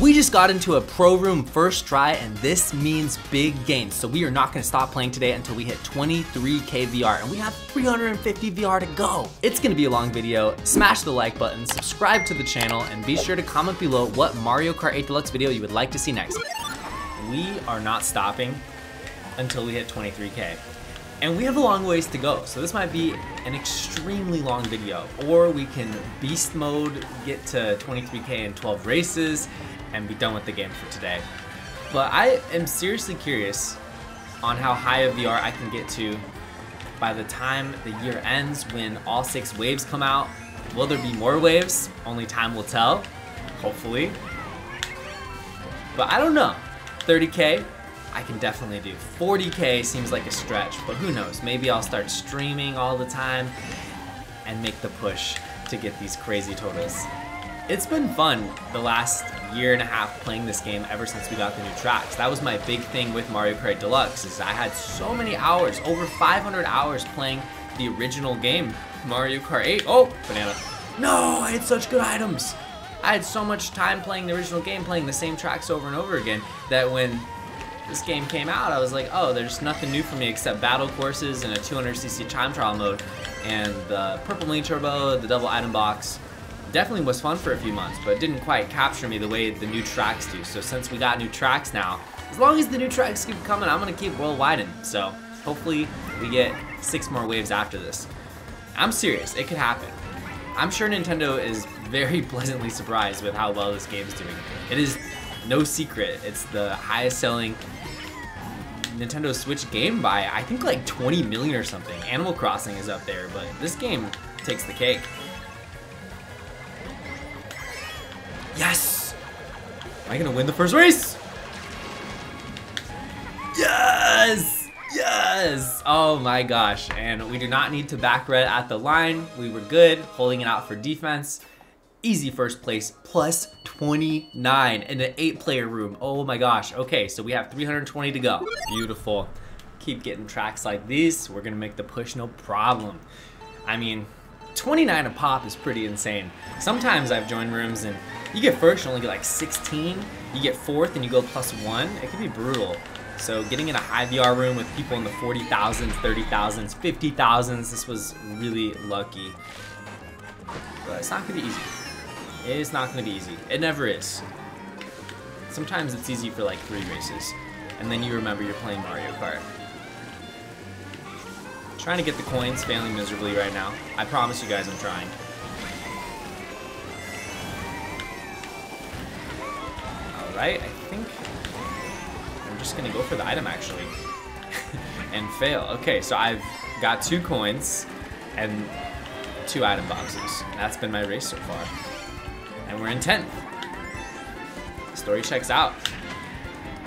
We just got into a pro room first try, and this means big gains. So we are not gonna stop playing today until we hit 23K VR, and we have 350 VR to go. It's gonna be a long video. Smash the like button, subscribe to the channel, and be sure to comment below what Mario Kart 8 Deluxe video you would like to see next. We are not stopping until we hit 23K. And we have a long ways to go, so this might be an extremely long video. Or we can beast mode, get to 23K in 12 races, and be done with the game for today. But I am seriously curious on how high of VR I can get to by the time the year ends, when all 6 waves come out. Will there be more waves? Only time will tell, hopefully. But I don't know. 30K? I can definitely do. 40K seems like a stretch, but who knows? Maybe I'll start streaming all the time and make the push to get these crazy totals. It's been fun the last year and a half playing this game ever since we got the new tracks. That was my big thing with Mario Kart 8 Deluxe, is I had so many hours, over 500 hours playing the original game, Mario Kart 8. Oh, banana. No, I had such good items. I had so much time playing the original game, playing the same tracks over and over again, that when this game came out, I was like, oh, there's nothing new for me except battle courses and a 200cc time trial mode and the purple mini turbo, the double item box. Definitely was fun for a few months, but it didn't quite capture me the way the new tracks do. So since we got new tracks now, as long as the new tracks keep coming, I'm gonna keep worldwide. So hopefully we get 6 more waves after this. I'm serious, it could happen. I'm sure Nintendo is very pleasantly surprised with how well this game's doing. It is no secret, it's the highest selling Nintendo Switch game by, I think, like 20 million or something. Animal Crossing is up there, but this game takes the cake. Yes! Am I gonna win the first race? Yes! Yes! Oh my gosh, and we do not need to back red at the line. We were good, holding it out for defense. Easy first place, plus 29 in an 8-player room. Oh my gosh, okay, so we have 320 to go. Beautiful. Keep getting tracks like these, we're gonna make the push, no problem. I mean, 29 a pop is pretty insane. Sometimes I've joined rooms and you get first, you only get like 16. You get fourth and you go +1. It can be brutal. So getting in a high VR room with people in the 40,000s, 30,000s, 50,000s, this was really lucky. But it's not gonna be easy. It's not gonna be easy. It never is. Sometimes it's easy for like 3 races. And then you remember you're playing Mario Kart. Trying to get the coins, failing miserably right now. I promise you guys I'm trying. Right, I think I'm just gonna go for the item actually and fail. Okay, so I've got 2 coins and 2 item boxes. That's been my race so far. And we're in 10th. Story checks out.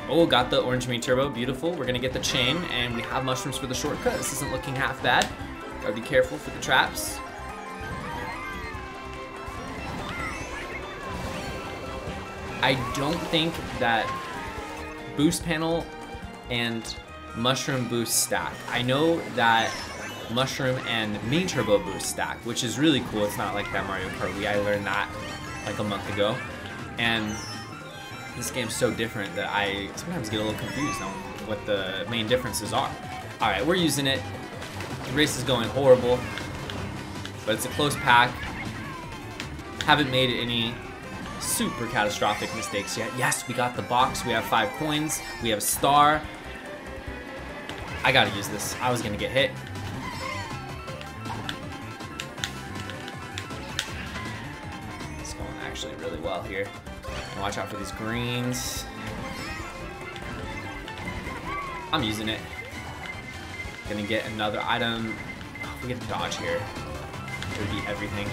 Oh, got the orange mini turbo, beautiful. We're gonna get the chain and we have mushrooms for the shortcut. This isn't looking half bad. Gotta be careful for the traps. I don't think that boost panel and mushroom boost stack. I know that mushroom and mini turbo boost stack, which is really cool. It's not like that Mario Kart Wii. I learned that like a month ago. And this game's so different that I sometimes get a little confused on what the main differences are. All right, we're using it. The race is going horrible, but it's a close pack. Haven't made any super catastrophic mistakes yet. Yes, we got the box. We have 5 coins. We have a star. I gotta use this. I was gonna get hit. It's going actually really well here. Watch out for these greens. I'm using it. Gonna get another item. Oh, we get to dodge here. It would be everything.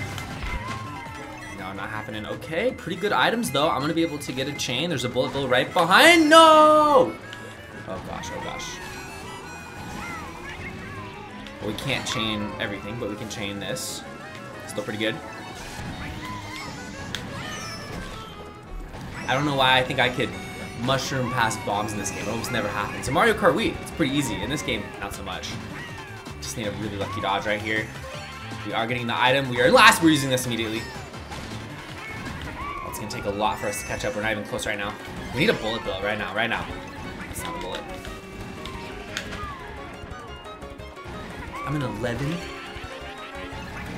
No, not happening. Okay, pretty good items though. I'm gonna be able to get a chain. There's a bullet bill right behind. No! Oh gosh, oh gosh. Well, we can't chain everything, but we can chain this. Still pretty good. I don't know why I think I could mushroom past bombs in this game. It almost never happens. In Mario Kart Wii, it's pretty easy. In this game, not so much. Just need a really lucky dodge right here. We are getting the item. We are last. We're using this immediately. It's gonna take a lot for us to catch up. We're not even close right now. We need a bullet bill right now, It's not a bullet. I'm an 11.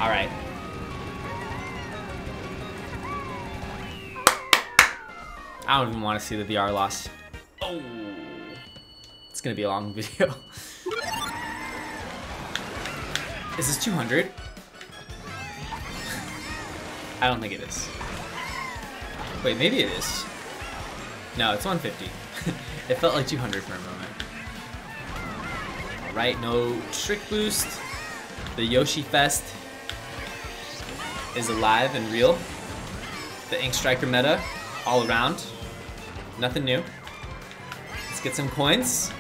All right. I don't even want to see the VR loss. Oh, it's gonna be a long video. Is this 200? I don't think it is. Wait, maybe it is. No, it's 150. It felt like 200 for a moment. Alright, no trick boost. The Yoshi Fest is alive and real. The Ink Striker meta all around. Nothing new. Let's get some coins.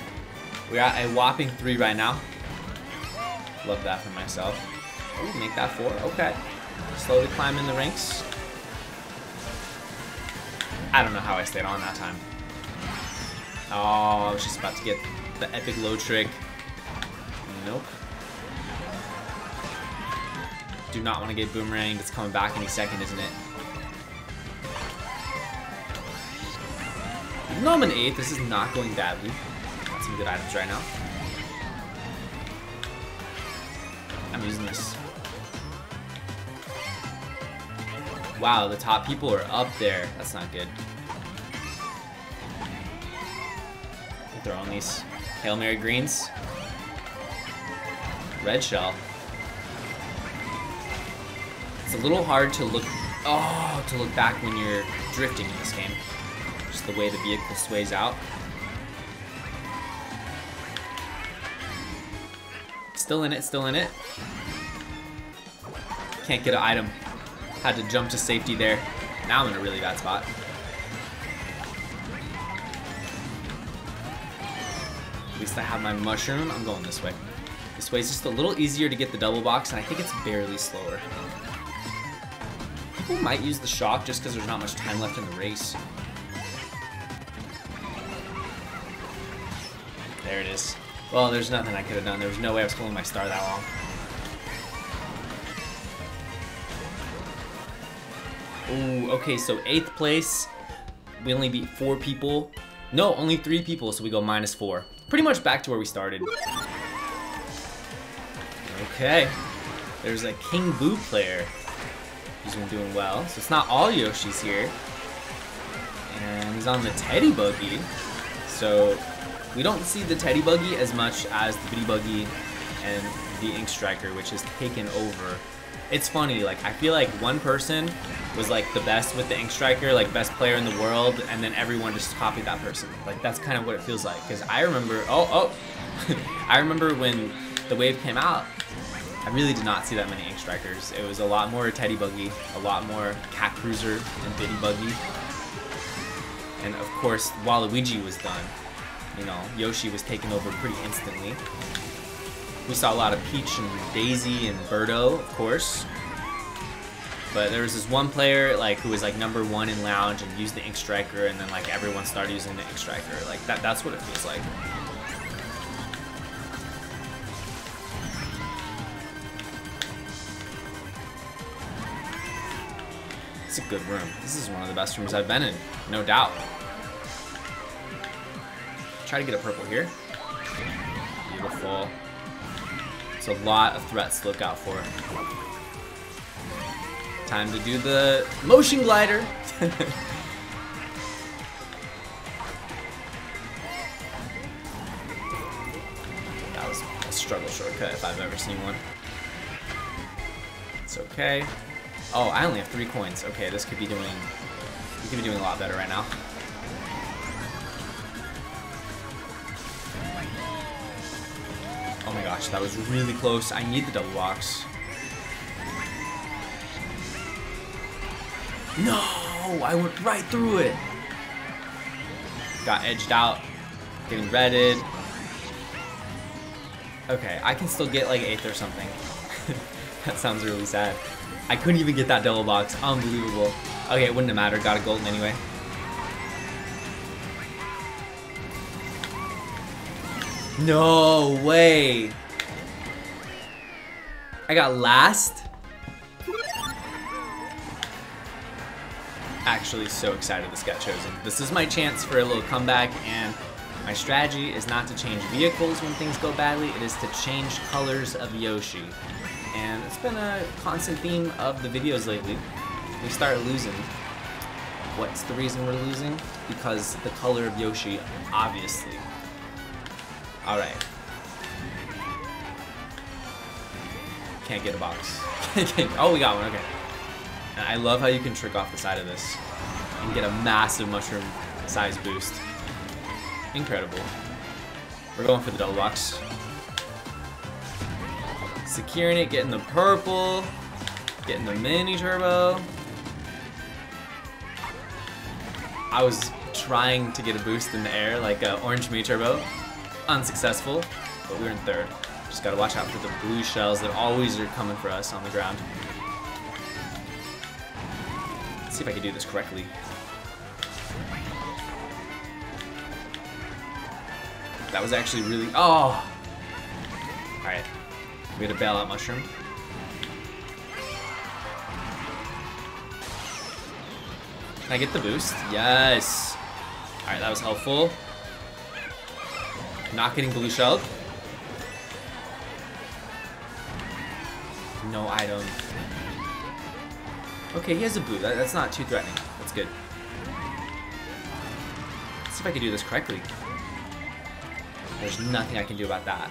We're at a whopping 3 right now. Love that for myself. Ooh, make that 4, okay. Slowly climbing the ranks. I don't know how I stayed on that time. Oh, I was just about to get the epic low trick. Nope. Do not want to get boomeranged. It's coming back any second, isn't it? Even though I'm an 8, this is not going badly. Got some good items right now. I'm using this. Wow, the top people are up there. That's not good. They're throwing these Hail Mary greens. Red shell. It's a little hard to look. Oh, to look back when you're drifting in this game. Just the way the vehicle sways out. Still in it, Can't get an item. Had to jump to safety there. Now I'm in a really bad spot. At least I have my mushroom. I'm going this way. This way is just a little easier to get the double box, and I think it's barely slower. People might use the shock just because there's not much time left in the race. There it is. Well, there's nothing I could have done. There was no way I was holding my star that long. Ooh, okay, so 8th place. We only beat 4 people. No, only 3 people, so we go -4. Pretty much back to where we started. Okay. There's a King Boo player. He's been doing well. So it's not all Yoshis here. And he's on the Teddy Buggy. So we don't see the Teddy Buggy as much as the Biddy Buggy and the Ink Striker, which has taken over. It's funny, like, I feel like one person was, like, the best with the Ink Striker, like, best player in the world, and then everyone just copied that person. Like, that's kind of what it feels like, because I remember, I remember when the wave came out, I really did not see that many Ink Strikers. It was a lot more Teddy Buggy, a lot more Cat Cruiser and Biddy Buggy. And, of course, Waluigi was done. You know, Yoshi was taken over pretty instantly. We saw a lot of Peach and Daisy and Birdo, of course. But there was this one player like who was like #1 in Lounge and used the Ink Striker, and then like everyone started using the Ink Striker. Like that's what it feels like. It's a good room. This is one of the best rooms I've been in, no doubt. Try to get a purple here. Beautiful. It's a lot of threats to look out for. Time to do the motion glider. That was a struggle shortcut if I've ever seen one. It's okay. Oh, I only have 3 coins. Okay, this could be doing. We could be doing a lot better right now. Oh my gosh, that was really close. I need the double box. No, I went right through it. Got edged out, getting redded. Okay, I can still get like 8th or something. That sounds really sad. I couldn't even get that double box, unbelievable. Okay, it wouldn't have mattered, got a golden anyway. No way! I got last? actually so excited this got chosen. This is my chance for a little comeback, and my strategy is not to change vehicles when things go badly, it is to change colors of Yoshi. And it's been a constant theme of the videos lately. We start losing. What's the reason we're losing? Because the color of Yoshi, obviously. Alright. Can't get a box. Oh, we got one, okay. And I love how you can trick off the side of this and get a massive mushroom size boost. Incredible. We're going for the double box. Securing it, getting the purple, getting the mini turbo. I was trying to get a boost in the air, like an orange mini turbo. Unsuccessful, but we were in third. Just gotta watch out for the blue shells that always are coming for us on the ground. Let's see if I can do this correctly. That was actually really, oh! Alright, we had a bailout mushroom. Can I get the boost? Yes! Alright, that was helpful. Not getting blue shelled. No item. Okay, he has a blue. That's not too threatening. That's good. Let's see if I can do this correctly. There's nothing I can do about that.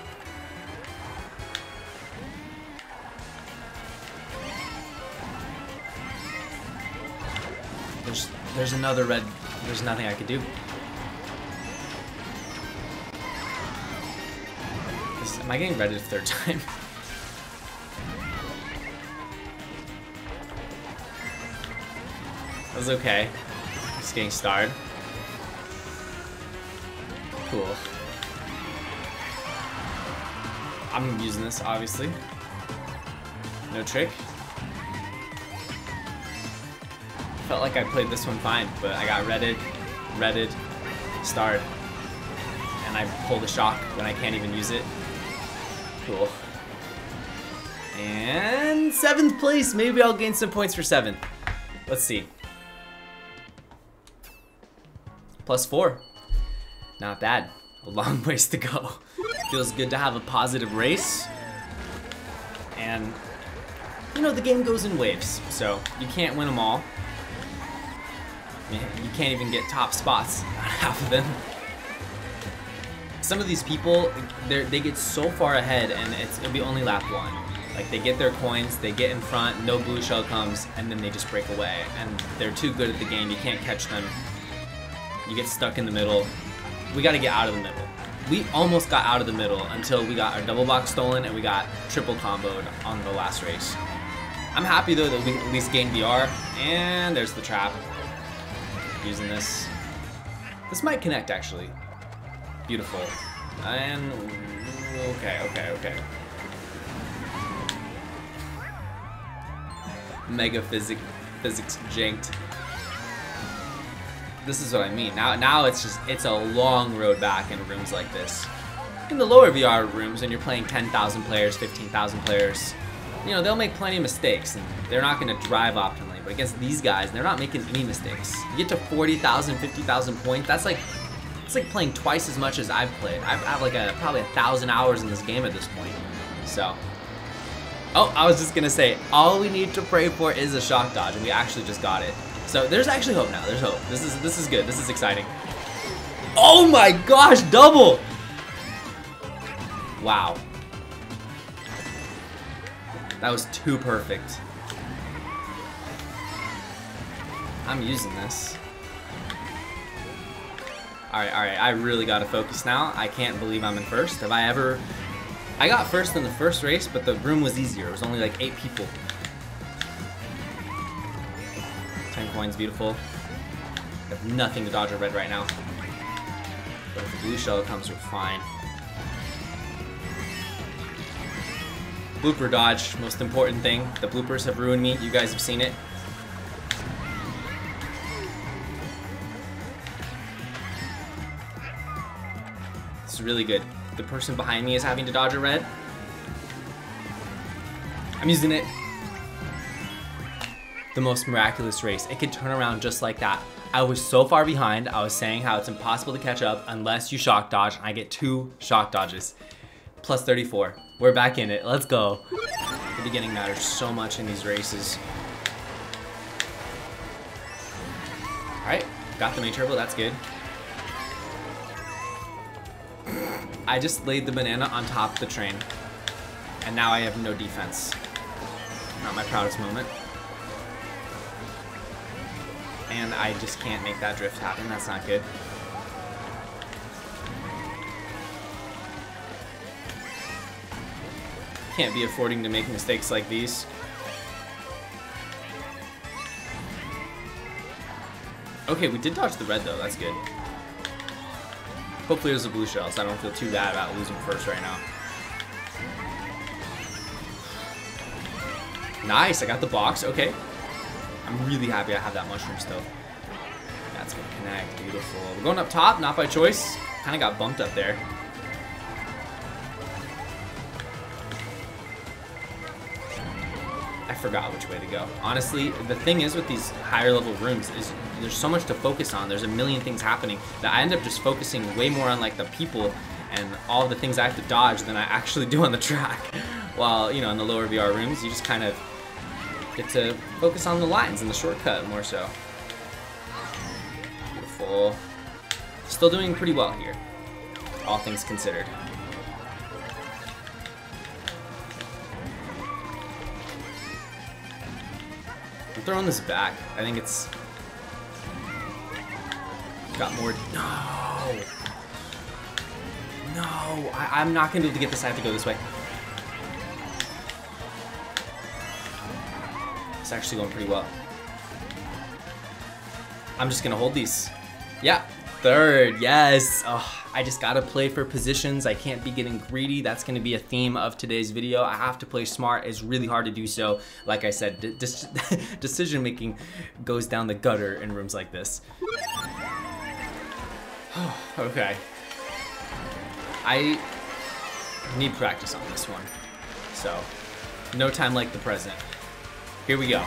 There's another red. There's nothing I can do. Am I getting redded a third time? That was okay. Just getting starred. Cool. I'm using this, obviously. No trick. Felt like I played this one fine, but I got redded, starred. And I pulled a shock when I can't even use it. Cool. And 7th place. Maybe I'll gain some points for 7th. Let's see. Plus 4. Not bad. A long ways to go. Feels good to have a positive race. And, you know, the game goes in waves. So, you can't win them all. I mean, you can't even get top spots on half of them. Some of these people, they get so far ahead, and it'll be only lap one. Like, they get their coins, they get in front, no blue shell comes, and then they just break away. And they're too good at the game, you can't catch them. You get stuck in the middle. We gotta get out of the middle. We almost got out of the middle until we got our double box stolen, and we got triple comboed on the last race. I'm happy, though, that we at least gained VR. And there's the trap. Using this. This might connect, actually. Beautiful. And okay. Mega physics janked. This is what I mean. Now it's a long road back in rooms like this. In the lower VR rooms, when you're playing 10,000 players, 15,000 players, you know, they'll make plenty of mistakes, and they're not going to drive optimally. But against these guys, they're not making any mistakes. You get to 40,000, 50,000 points, that's like, it's like playing twice as much as I've played. I have like probably 1,000 hours in this game at this point. So, oh, I was just gonna say, all we need to pray for is a shock dodge, and we actually just got it. So there's actually hope now. There's hope. This is good. This is exciting. Oh my gosh, double! Wow, that was too perfect. I'm using this. Alright, I really gotta focus now. I can't believe I'm in first. Have I ever... I got first in the first race, but the room was easier. It was only like 8 people. 10 coins, beautiful. I have nothing to dodge a red right now. But if the blue shell comes, we're fine. Blooper dodge, most important thing. The bloopers have ruined me. You guys have seen it. Really good. The person behind me is having to dodge a red. I'm using it. the most miraculous race. It could turn around just like that. I was so far behind, I was saying how it's impossible to catch up unless you shock dodge, and I get 2 shock dodges. Plus 34. We're back in it. Let's go. The beginning matters so much in these races. Alright, got the main turbo, that's good. I just laid the banana on top of the train, and now I have no defense. Not my proudest moment. And I just can't make that drift happen, that's not good. Can't be affording to make mistakes like these. Okay, we did dodge the red though, that's good. Hopefully there's a blue shell, so I don't feel too bad about losing first right now. Nice, I got the box, okay. I'm really happy I have that mushroom still. That's gonna connect, beautiful. We're going up top, not by choice. Kinda got bumped up there. I forgot which way to go. Honestly, the thing is with these higher level rooms is there's so much to focus on. There's a million things happening that I end up just focusing way more on like the people and all the things I have to dodge than I actually do on the track. While, you know, in the lower VR rooms, you just kind of get to focus on the lines and the shortcut more so. Beautiful. Still doing pretty well here, all things considered. I'm throwing this back. I think it's got more. No! No! I'm not gonna be able to get this. I have to go this way. It's actually going pretty well. I'm just gonna hold these. Yeah, third, yes. Oh, I just gotta play for positions. I can't be getting greedy. That's gonna be a theme of today's video. I have to play smart. It's really hard to do so. Like I said, decision making goes down the gutter in rooms like this. Okay. I need practice on this one. So, no time like the present. Here we go.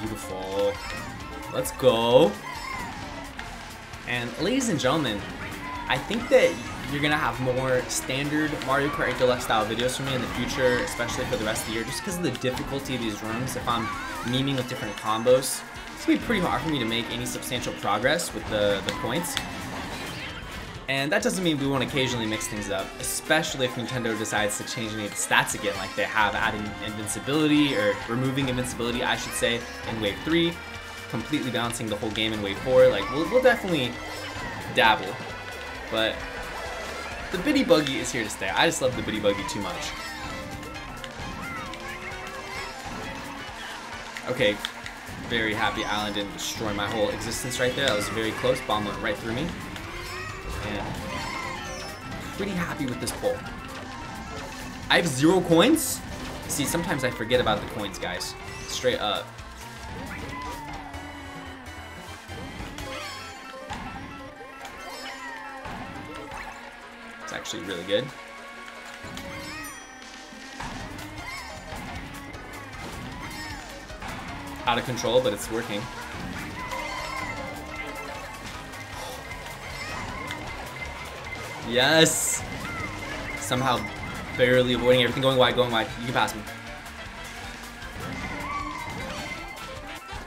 Beautiful. Let's go. And ladies and gentlemen, I think that you're gonna have more standard Mario Kart 8 Deluxe style videos from me in the future, especially for the rest of the year, just because of the difficulty of these rooms. If I'm memeing with different combos, it's gonna be pretty hard for me to make any substantial progress with the points. And that doesn't mean we won't occasionally mix things up, especially if Nintendo decides to change any of the stats again, like they have adding invincibility, or removing invincibility, I should say, in Wave 3, completely balancing the whole game in Wave 4. Like, we'll definitely dabble, but the Biddy Buggy is here to stay. I just love the Biddy Buggy too much. Okay, very happy Island didn't destroy my whole existence right there. That was very close, bomb went right through me. And pretty happy with this pull. I have 0 coins. See, sometimes I forget about the coins, guys. Straight up. It's actually really good. Out of control, but it's working. Yes! Somehow barely avoiding everything. Going wide, going wide. You can pass me.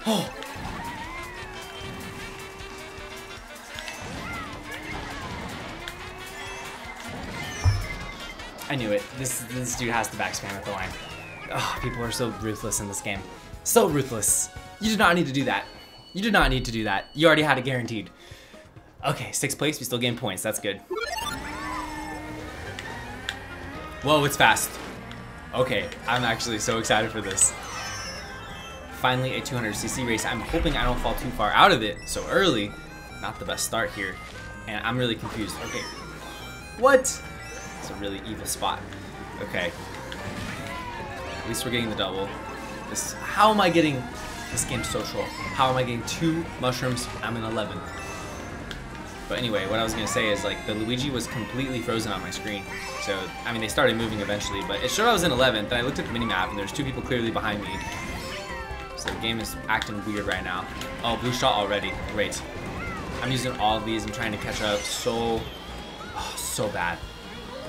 Oh! I knew it. This dude has to backspam at the line. Oh, people are so ruthless in this game. So ruthless. You did not need to do that. You did not need to do that. You already had it guaranteed. Okay, 6th place. We still gain points. That's good. Whoa, it's fast. Okay, I'm actually so excited for this. Finally, a 200cc race. I'm hoping I don't fall too far out of it so early. Not the best start here. And I'm really confused. Okay. What? It's a really evil spot. Okay. At least we're getting the double. This. How am I getting... This game's so troll. How am I getting 2 mushrooms? I'm in 11th. But anyway, what I was going to say is, like, the Luigi was completely frozen on my screen. So, I mean, they started moving eventually, but it showed I was in 11th, and I looked at the minimap, and there's two people clearly behind me. So the game is acting weird right now. Oh, blue shot already. Great. I'm using all of these. I'm trying to catch up so bad.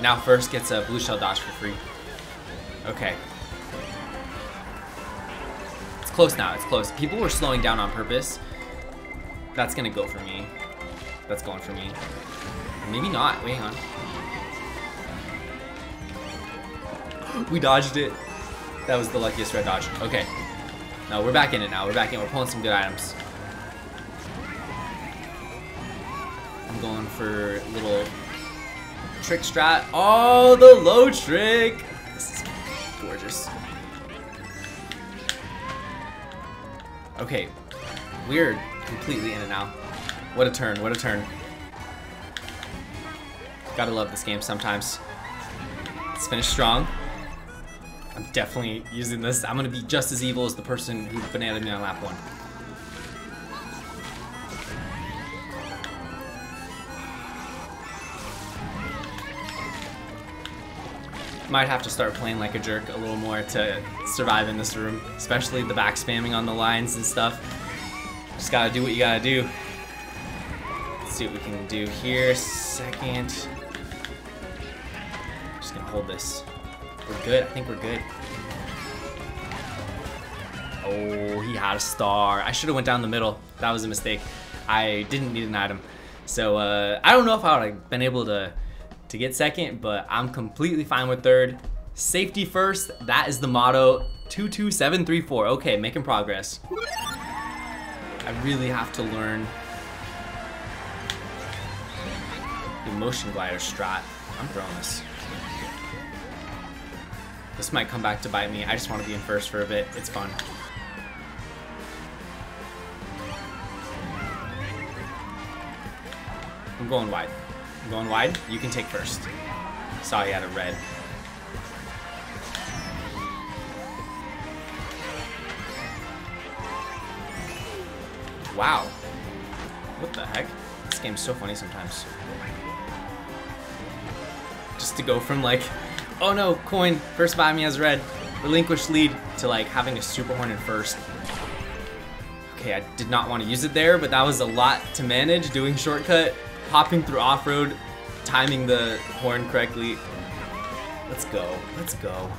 Now first gets a blue shell dodge for free. Okay. It's close now. It's close. People were slowing down on purpose. That's going to go for me. That's going for me. Maybe not. Wait, hang on. We dodged it. That was the luckiest red dodge. Okay. No, we're back in it now. We're back in. We're pulling some good items. I'm going for a little trick strat. Oh, the low trick. This is gorgeous. Okay. Weird. Completely in and out. What a turn, what a turn. Gotta love this game sometimes. Let's finish strong. I'm definitely using this. I'm gonna be just as evil as the person who bananaed me on lap one. Might have to start playing like a jerk a little more to survive in this room, especially the back spamming on the lines and stuff. Just gotta do what you gotta do. Let's see what we can do here. Second. Just gonna hold this. We're good. I think we're good. Oh, he had a star. I should have went down the middle. That was a mistake. I didn't need an item. So I don't know if I would have been able to get second, but I'm completely fine with third. Safety first. That is the motto. 22734. Okay, making progress. I really have to learn the Motion Glider strat. I'm throwing this. This might come back to bite me. I just want to be in first for a bit. It's fun. I'm going wide. I'm going wide. You can take first. Saw you had a red. Wow. What the heck? This game's so funny sometimes. Just to go from like, oh no, coin, first by me as red, relinquished lead, to like having a super horn in first. Okay, I did not want to use it there, but that was a lot to manage, doing shortcut, hopping through off-road, timing the horn correctly. Let's go, let's go.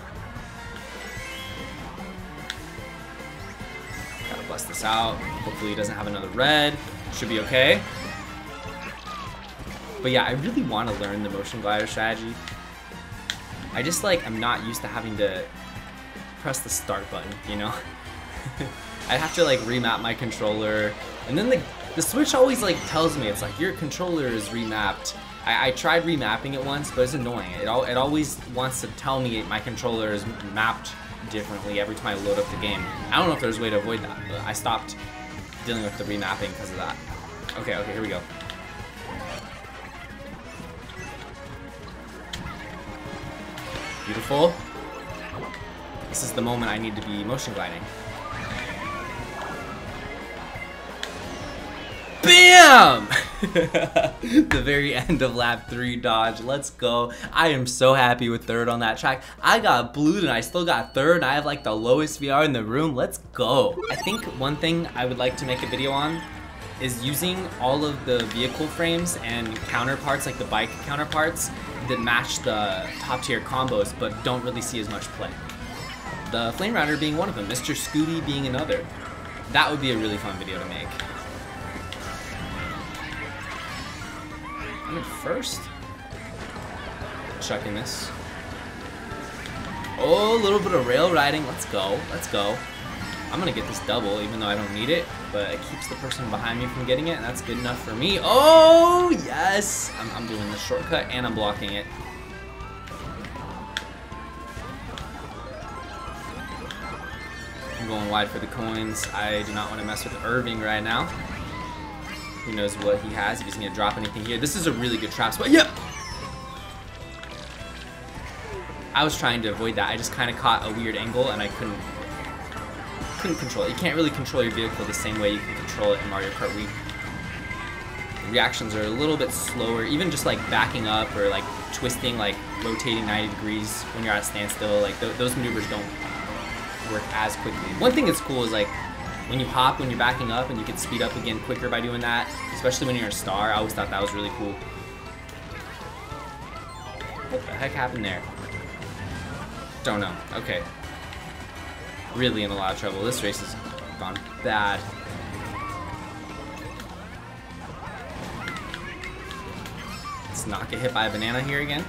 Gotta bless this out. Hopefully he doesn't have another red. Should be okay. But yeah, I really want to learn the Motion Glider strategy. I just like, I'm not used to having to press the start button, you know? I'd have to like remap my controller. And then the Switch always like tells me, it's like, your controller is remapped. I tried remapping it once, but it's annoying. It always wants to tell me my controller is mapped differently every time I load up the game. I don't know if there's a way to avoid that, but I stopped dealing with the remapping because of that. Okay, okay, here we go. Beautiful. This is the moment I need to be motion gliding. BAM! The very end of lap 3 dodge. Let's go. I am so happy with third on that track. I got blued and I still got third. I have like the lowest VR in the room. Let's go. I think one thing I would like to make a video on is using all of the vehicle frames and counterparts, like the bike counterparts, that match the top tier combos but don't really see as much play. The Flame Rider being one of them, Mr. Scooty being another. That would be a really fun video to make. I'm in first. Chucking this. Oh, a little bit of rail riding. Let's go, let's go. I'm gonna get this double even though I don't need it, but it keeps the person behind me from getting it, and that's good enough for me. Oh, yes! I'm doing the shortcut and I'm blocking it. I'm going wide for the coins. I do not want to mess with Irving right now. Who knows what he has, if he's gonna drop anything here. This is a really good trap spot. Yep! I was trying to avoid that. I just kind of caught a weird angle and I couldn't control it. You can't really control your vehicle the same way you can control it in Mario Kart 8. reactions are a little bit slower, even just like backing up or like twisting, like rotating 90 degrees when you're at a standstill, like those maneuvers don't work as quickly. One thing that's cool is like when you hop, when you're backing up, and you can speed up again quicker by doing that, especially when you're a star. I always thought that was really cool. What the heck happened there? Don't know. Okay. Really in a lot of trouble. This race has gone bad. Let's not get hit by a banana here again.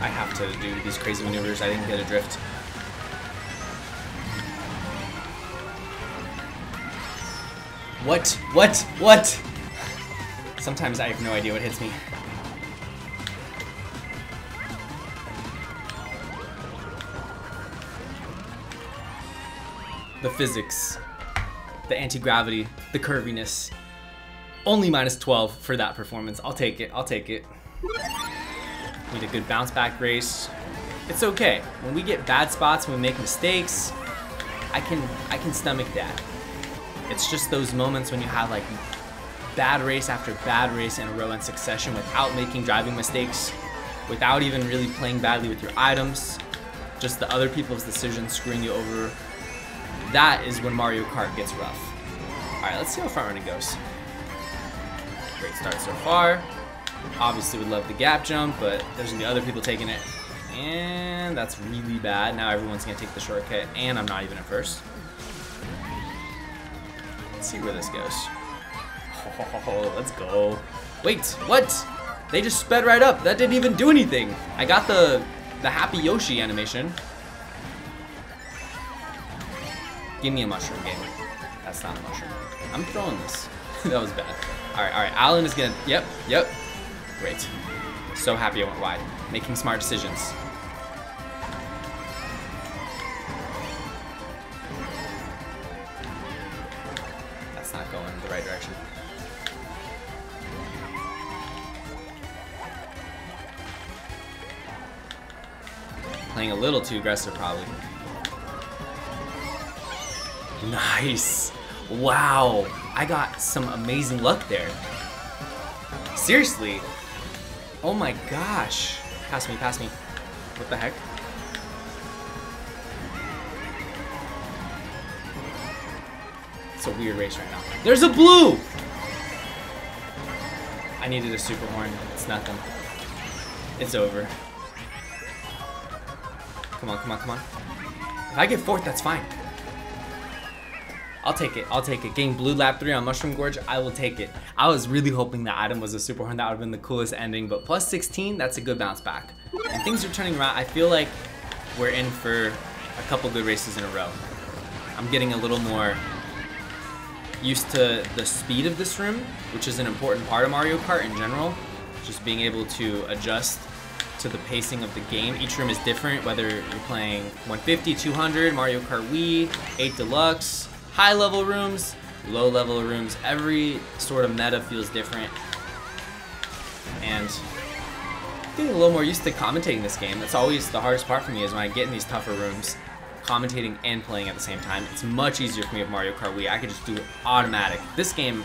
I have to do these crazy maneuvers. I didn't get adrift. What? What? What? Sometimes I have no idea what hits me. The physics, the anti-gravity, the curviness. Only -12 for that performance. I'll take it. I'll take it. Need a good bounce back race. It's okay. When we get bad spots, when we make mistakes, I can stomach that. It's just those moments when you have like bad race after bad race in a row in succession without making driving mistakes, without even really playing badly with your items, just the other people's decisions screwing you over. That is when Mario Kart gets rough. All right, let's see how front running goes. Great start so far. Obviously would love the gap jump, but there's gonna be other people taking it. And that's really bad. Now everyone's gonna take the shortcut, and I'm not even at first. Let's see where this goes. Oh, let's go. Wait, what? They just sped right up. That didn't even do anything. I got the happy Yoshi animation. Give me a mushroom game. That's not a mushroom. I'm throwing this. That was bad. All right, Alan is gonna, yep. Great. So happy I went wide. Making smart decisions. That's not going in the right direction. Playing a little too aggressive, probably. Nice. Wow. I got some amazing luck there. Seriously. Oh my gosh. Pass me, pass me. What the heck? It's a weird race right now. There's a blue! I needed a super horn. It's nothing. It's over. Come on, come on, come on. If I get fourth, that's fine. I'll take it, I'll take it. Getting blue lap 3 on Mushroom Gorge, I will take it. I was really hoping that item was a super horn. That would've been the coolest ending, but plus 16, that's a good bounce back. And things are turning around. I feel like we're in for a couple good races in a row. I'm getting a little more used to the speed of this room, which is an important part of Mario Kart in general. Just being able to adjust to the pacing of the game. Each room is different, whether you're playing 150, 200, Mario Kart Wii, 8 Deluxe, high level rooms, low level rooms, every sort of meta feels different. And getting a little more used to commentating this game. That's always the hardest part for me, is when I get in these tougher rooms, commentating and playing at the same time. It's much easier for me with Mario Kart Wii. I could just do it automatic. This game,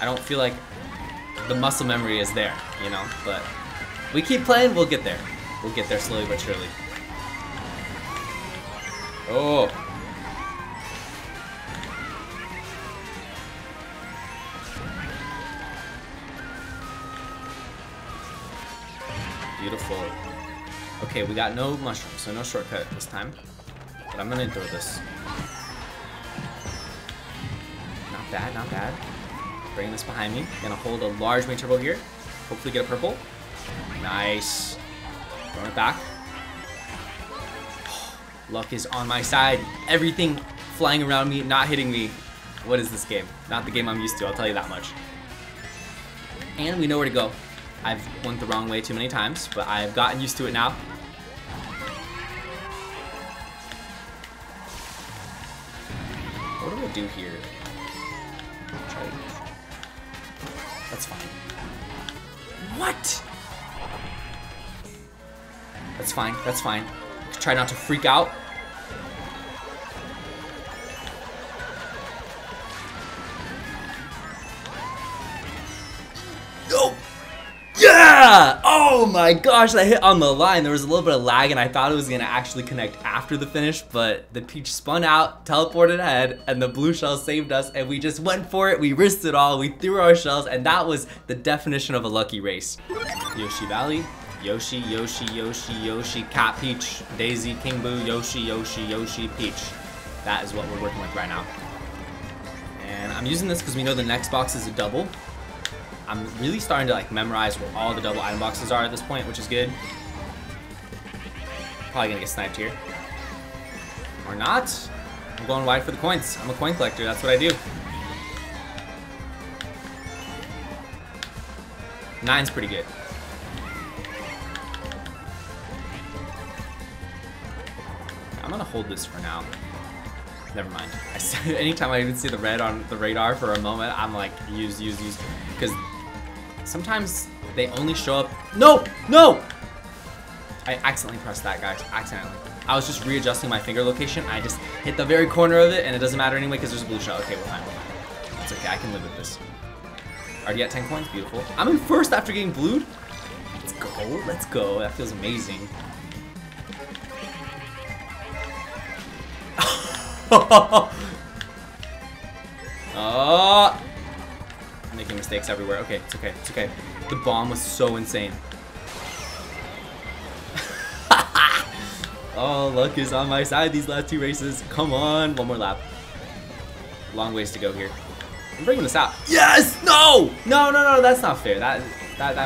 I don't feel like the muscle memory is there, you know, but we keep playing, we'll get there. We'll get there slowly but surely. Oh. Beautiful. Okay, we got no mushrooms, so no shortcut this time. But I'm gonna endure this. Not bad, not bad. Bringing this behind me. Gonna hold a large main turbo here. Hopefully get a purple. Nice. Throwing it back. Oh, luck is on my side. Everything flying around me, not hitting me. What is this game? Not the game I'm used to, I'll tell you that much. And we know where to go. I've went the wrong way too many times, but I've gotten used to it now. What do I do here? Try to... That's fine. What? That's fine, that's fine. Try not to freak out. Oh! Yeah! Oh my gosh, that hit on the line. There was a little bit of lag and I thought it was gonna actually connect after the finish, but the Peach spun out, teleported ahead, and the blue shell saved us, and we just went for it. We risked it all, we threw our shells, and that was the definition of a lucky race. Yoshi Valley. Yoshi, Yoshi, Yoshi, Yoshi, Cat Peach, Daisy, King Boo, Yoshi, Yoshi, Yoshi, Peach. That is what we're working with right now. And I'm using this because we know the next box is a double. I'm really starting to like memorize where all the double item boxes are at this point, which is good. Probably gonna get sniped here. Or not. I'm going wide for the coins. I'm a coin collector, that's what I do. Nine's pretty good. I'm gonna hold this for now. Never mind. Anytime I even see the red on the radar for a moment, I'm like, use. Because sometimes they only show up. No, no! I accidentally pressed that, guys. Accidentally. I was just readjusting my finger location. I just hit the very corner of it, and it doesn't matter anyway because there's a blue shell. Okay, we're fine, we're fine. That's okay, I can live with this. Already at 10 coins, beautiful. I'm in first after getting blued. Let's go, let's go. That feels amazing. Oh, I'm making mistakes everywhere. Okay, it's okay, it's okay. The bomb was so insane. Oh, luck is on my side these last two races. Come on, one more lap. Long ways to go here. I'm bringing this out. Yes, no, no, no, no, that's not fair. That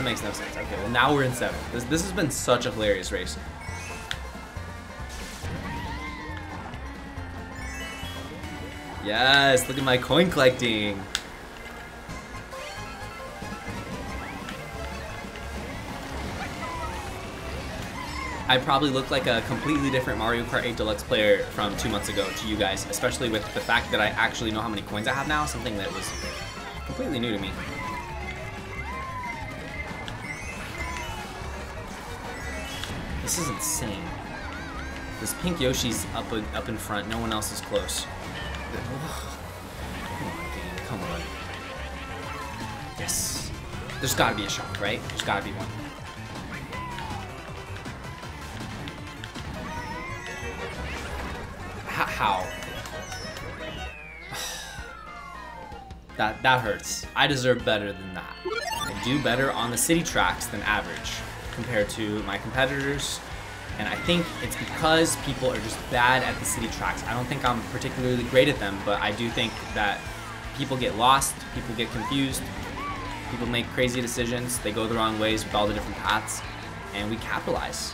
makes no sense. Okay, well now we're in seventh. This has been such a hilarious race. Yes, look at my coin collecting. I probably look like a completely different Mario Kart 8 Deluxe player from 2 months ago to you guys, especially with the fact that I actually know how many coins I have now, something that was completely new to me. This is insane. This pink Yoshi's up in front, no one else is close. Come on, game. Come on. Yes. There's gotta be a shot, right? There's gotta be one. How? That hurts. I deserve better than that. I do better on the city tracks than average compared to my competitors. And I think it's because people are just bad at the city tracks. I don't think I'm particularly great at them, but I do think that people get lost, people get confused, people make crazy decisions, they go the wrong ways with all the different paths, and we capitalize.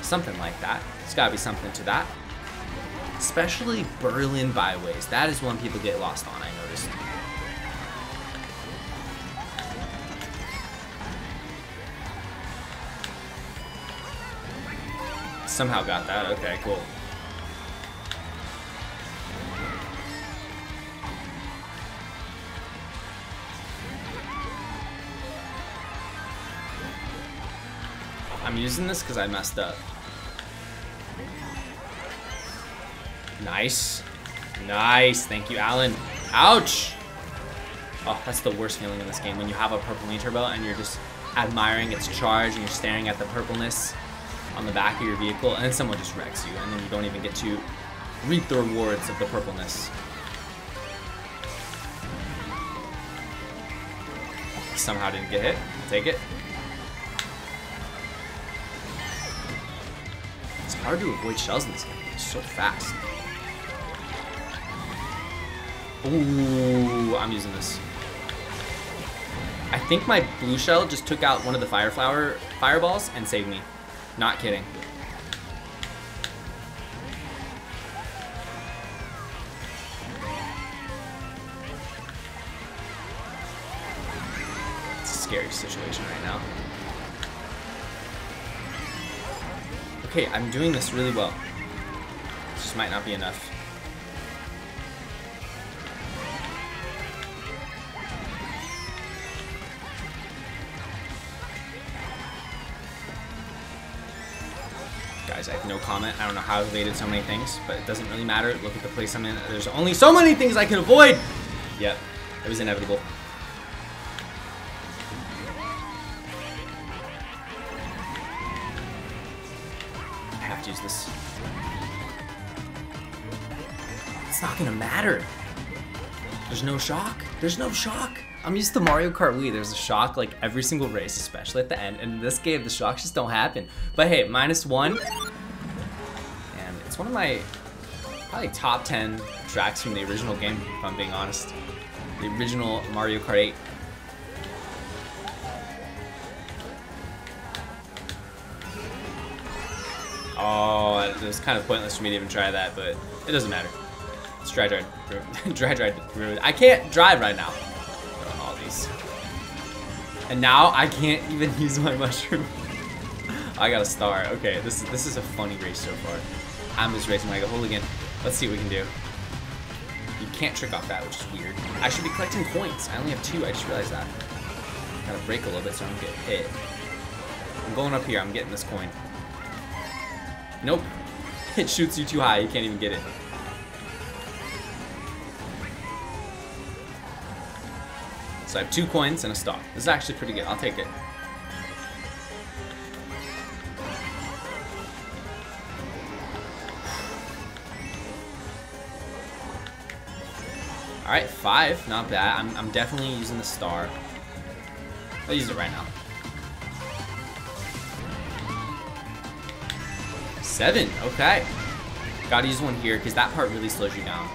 Something like that. There's gotta be something to that. Especially Berlin Byways. That is one people get lost on, I noticed. Somehow got that, okay, cool. I'm using this because I messed up. Nice. Nice, thank you, Alan. Ouch! Oh, that's the worst feeling in this game, when you have a purple Ninturbo and you're just admiring its charge and you're staring at the purpleness on the back of your vehicle, and then someone just wrecks you, and then you don't even get to reap the rewards of the purpleness. Somehow didn't get hit. I'll take it. It's hard to avoid shells in this game. It's so fast. Ooh, I'm using this. I think my blue shell just took out one of the fireballs and saved me. Not kidding. It's a scary situation right now. Okay, I'm doing this really well. This just might not be enough. guys. I have no comment. I don't know how I evaded so many things, but it doesn't really matter. Look at the place I'm in. There's only so many things I can avoid. Yep, it was inevitable. I have to use this. It's not gonna matter. There's no shock. There's no shock. I'm used to Mario Kart Wii. There's a shock like every single race, especially at the end. And in this game, the shocks just don't happen. But hey, -1. And it's one of my probably top 10 tracks from the original game, if I'm being honest. The original Mario Kart 8. Oh, it was kind of pointless for me to even try that, but it doesn't matter. It's dry drive. Dry drive. I can't drive right now. And now I can't even use my mushroom. I got a star. Okay, this is a funny race so far. I'm just racing like a hooligan. Let's see what we can do. You can't trick off that, which is weird. I should be collecting coins. I only have 2. I just realized that. Gotta brake a little bit so I don't get hit. I'm going up here. I'm getting this coin. Nope. It shoots you too high. You can't even get it. So I have 2 coins and a star. This is actually pretty good. I'll take it. All right, 5. Not bad. I'm definitely using the star. I'll use it right now. 7. Okay. Gotta use one here because that part really slows you down.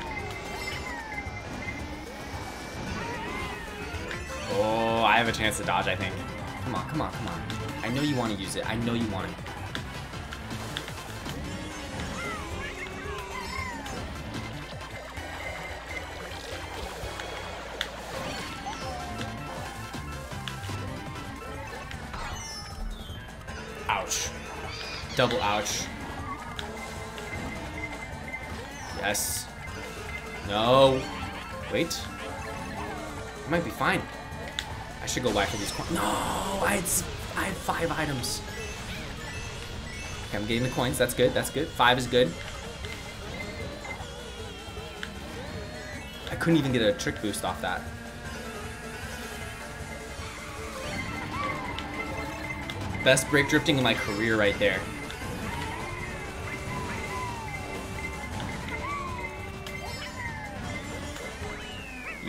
Oh, I have a chance to dodge, I think. Come on, come on, come on. I know you want to use it. I know you want it. Ouch. Double ouch. Yes. No. Wait. I might be fine. I should go back to these coins. No, I had 5 items. Okay, I'm getting the coins. That's good. That's good. 5 is good. I couldn't even get a trick boost off that. Best brake drifting in my career right there.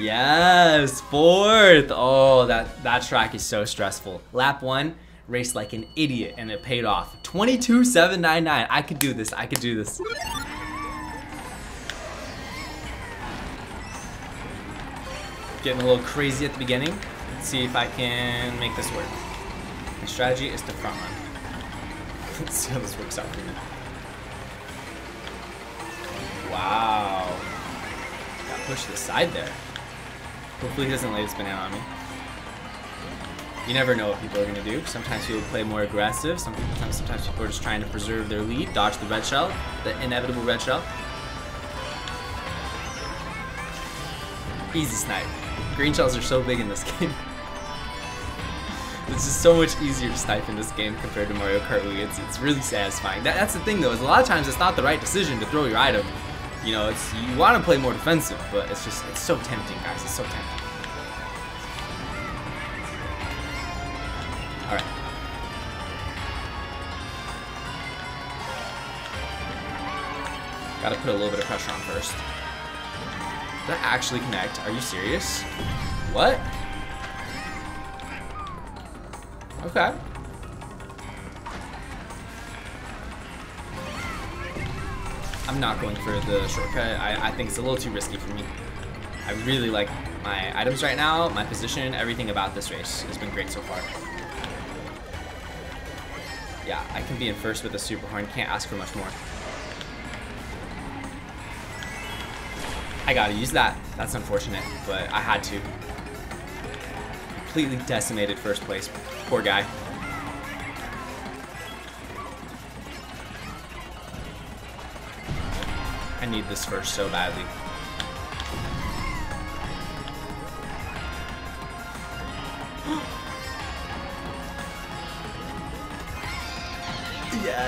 Yes, 4th. Oh, that track is so stressful. Lap 1, raced like an idiot, and it paid off. 22.799. I could do this. I could do this. Getting a little crazy at the beginning. Let's see if I can make this work. My strategy is to front run. Let's see how this works out for me. Wow. Got pushed to the side there. Hopefully he doesn't lay this banana on me. You never know what people are gonna do. Sometimes people play more aggressive. Sometimes people are just trying to preserve their lead, dodge the red shell, the inevitable red shell. Easy snipe. Green shells are so big in this game. It's just so much easier to snipe in this game compared to Mario Kart Wii. It's really satisfying. That's the thing though, is a lot of times it's not the right decision to throw your item. You know, you want to play more defensive, but it's so tempting, guys. It's so tempting. All right. Got to put a little bit of pressure on first. Did I actually connect? Are you serious? What? Okay. I'm not going for the shortcut. I think it's a little too risky for me. I really like my items right now, my position, everything about this race has been great so far. Yeah, I can be in first with a super horn. Can't ask for much more. I gotta use that. That's unfortunate, but I had to. Completely decimated first place. Poor guy. I need this first so badly.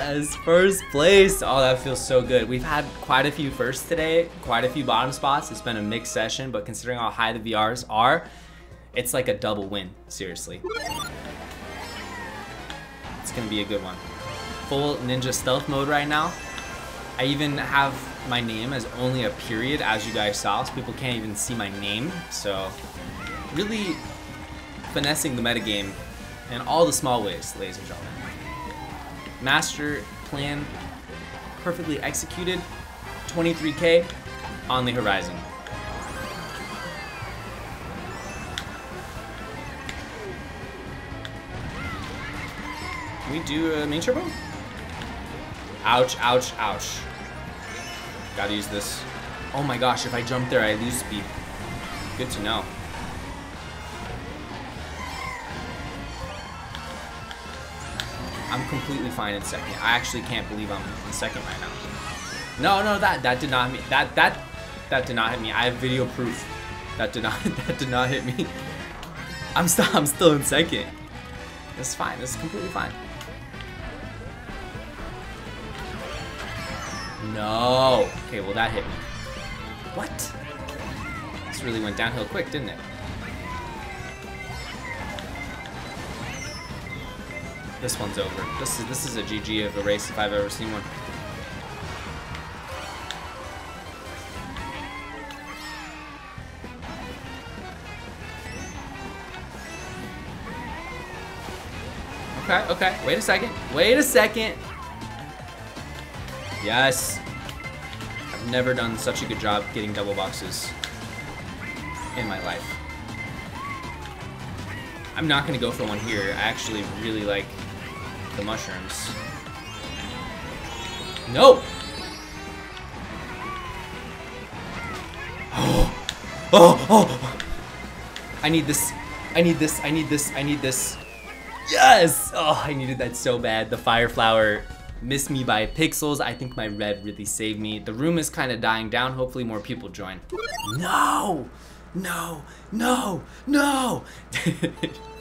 Yes, first place. Oh, that feels so good. We've had quite a few firsts today, quite a few bottom spots. It's been a mixed session, but considering how high the VRs are, it's like a double win, seriously. It's gonna be a good one. Full ninja stealth mode right now. I even have my name as only a period, as you guys saw, so people can't even see my name. So really finessing the metagame in all the small ways, ladies and gentlemen. Master plan perfectly executed. 23K on the horizon. Can we do a main turbo? Ouch, ouch, ouch. Gotta use this. Oh my gosh, if I jump there, I lose speed. Good to know. I'm completely fine in second. I actually can't believe I'm in second right now. No, no, that did not hit me. That did not hit me. I have video proof. That did not hit me. I'm still in second. That's fine. That's completely fine. No. Okay, well that hit me. What? This really went downhill quick, didn't it? This one's over. This is a GG of a race if I've ever seen one. Okay, okay. Wait a second. Wait a second. Yes. I've never done such a good job getting double boxes in my life. I'm not gonna go for one here. I actually really like the mushrooms. No! Oh! Oh! Oh! I need this. I need this. I need this. I need this. Yes! Oh, I needed that so bad. The fire flower missed me by pixels. I think my red really saved me. The room is kind of dying down. Hopefully more people join. No! No! No! No!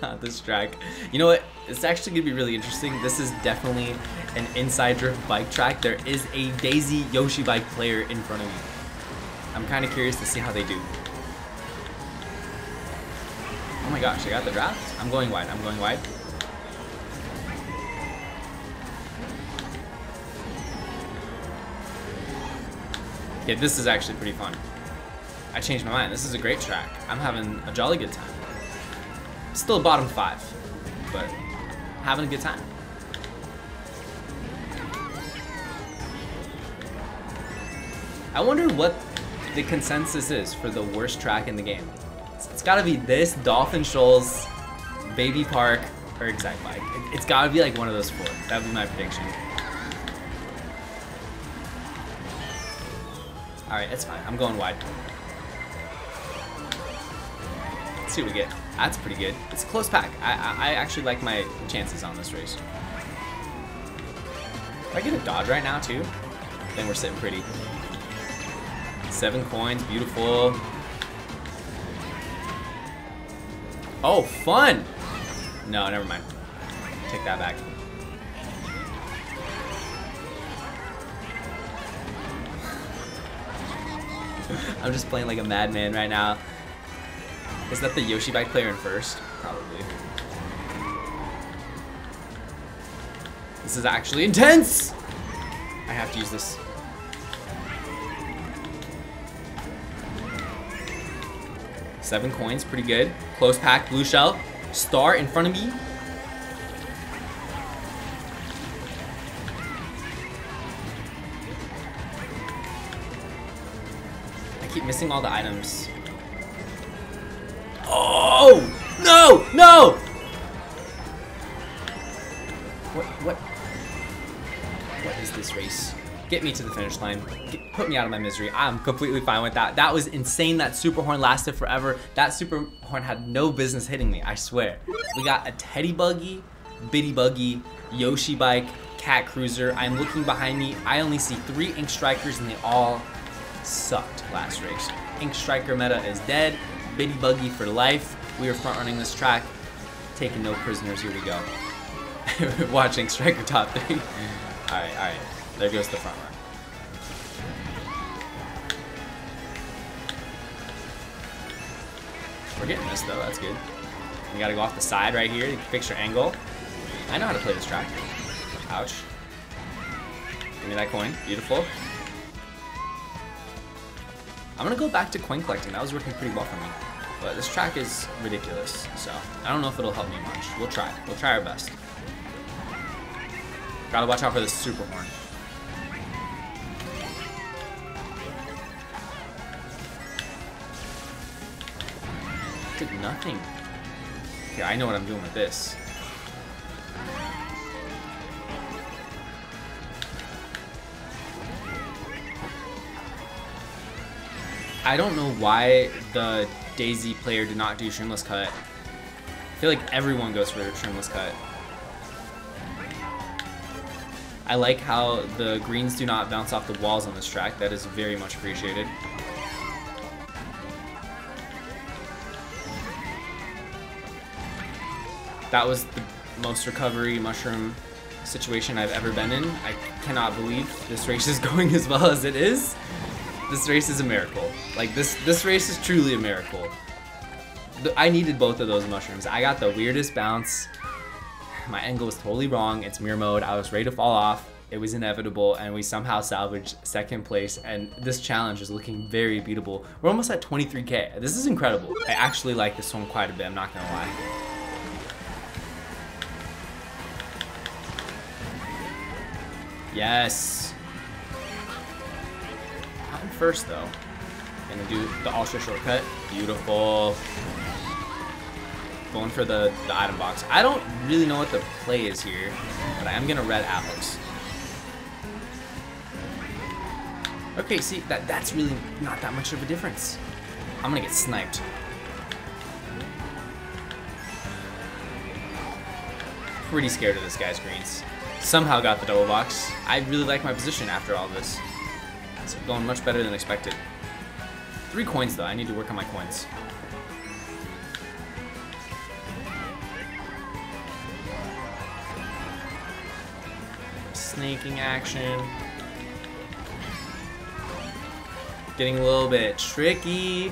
Not this track. You know what? It's actually gonna be really interesting. This is definitely an inside drift bike track. There is a Daisy Yoshi bike player in front of me. I'm kind of curious to see how they do. Oh my gosh, I got the draft. I'm going wide. I'm going wide. Okay, this is actually pretty fun. I changed my mind. This is a great track. I'm having a jolly good time. Still bottom five, but having a good time. I wonder what the consensus is for the worst track in the game. It's gotta be this, Dolphin Shoals, Baby Park, or Excitebike. It's gotta be like one of those four. That would be my prediction. All right, that's fine. I'm going wide. Let's see what we get. That's pretty good. It's a close pack. I actually like my chances on this race. If I get a dodge right now too, then we're sitting pretty. 7 coins, beautiful. Oh, fun! No, never mind. Take that back. I'm just playing like a madman right now. Is that the Yoshi bike player in first? Probably. This is actually intense! I have to use this. Seven coins, pretty good. Close pack, blue shell. Star in front of me. I keep missing all the items. Oh! No! No! What is this race? Get me to the finish line. Put me out of my misery. I'm completely fine with that. That was insane. That super horn lasted forever. That super horn had no business hitting me, I swear. We got a Teddy Buggy, Biddy Buggy, Yoshi Bike, Cat Cruiser. I'm looking behind me. I only see 3 Ink Strikers and they all sucked last race. Ink Striker meta is dead. Biddy Buggy for life. We are front running this track, taking no prisoners. Here we go. Watching Striker top 3. Alright, alright. There goes the front runner. We're getting this though, that's good. You gotta go off the side right here, you can fix your angle. I know how to play this track. Ouch. Give me that coin, beautiful. I'm gonna go back to coin collecting, that was working pretty well for me. But this track is ridiculous, so I don't know if it'll help me much. We'll try our best. Gotta watch out for this super horn. Did nothing. Okay, I know what I'm doing with this. I don't know why the Daisy player did not do Trimless Cut. I feel like everyone goes for Trimless Cut. I like how the greens do not bounce off the walls on this track. That is very much appreciated. That was the most recovery mushroom situation I've ever been in. I cannot believe this race is going as well as it is. This race is a miracle. Like, this race is truly a miracle. I needed both of those mushrooms. I got the weirdest bounce. My angle was totally wrong. It's mirror mode. I was ready to fall off. It was inevitable, and we somehow salvaged second place, and this challenge is looking very beatable. We're almost at 23K. This is incredible. I actually like this one quite a bit, I'm not gonna lie. Yes. I'm first though. Gonna do the ultra shortcut. Beautiful. Going for the item box. I don't really know what the play is here, but I am gonna red Alex. Okay, see, that's really not that much of a difference. I'm gonna get sniped. Pretty scared of this guy's greens. Somehow got the double box. I really like my position after all this. It's going much better than expected. 3 coins though, I need to work on my coins. Snaking action. Getting a little bit tricky.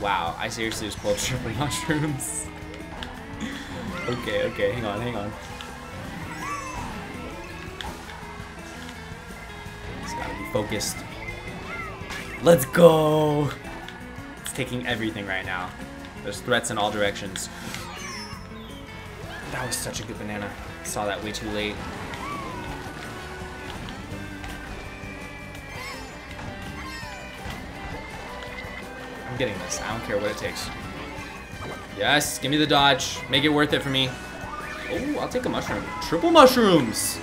Wow, I seriously just pulled triple mushrooms. Okay, okay, hang on, hang on. Focused. Let's go! It's taking everything right now. There's threats in all directions. That was such a good banana. I saw that way too late. I'm getting this. I don't care what it takes. Yes, give me the dodge. Make it worth it for me. Oh, I'll take a mushroom. Triple mushrooms!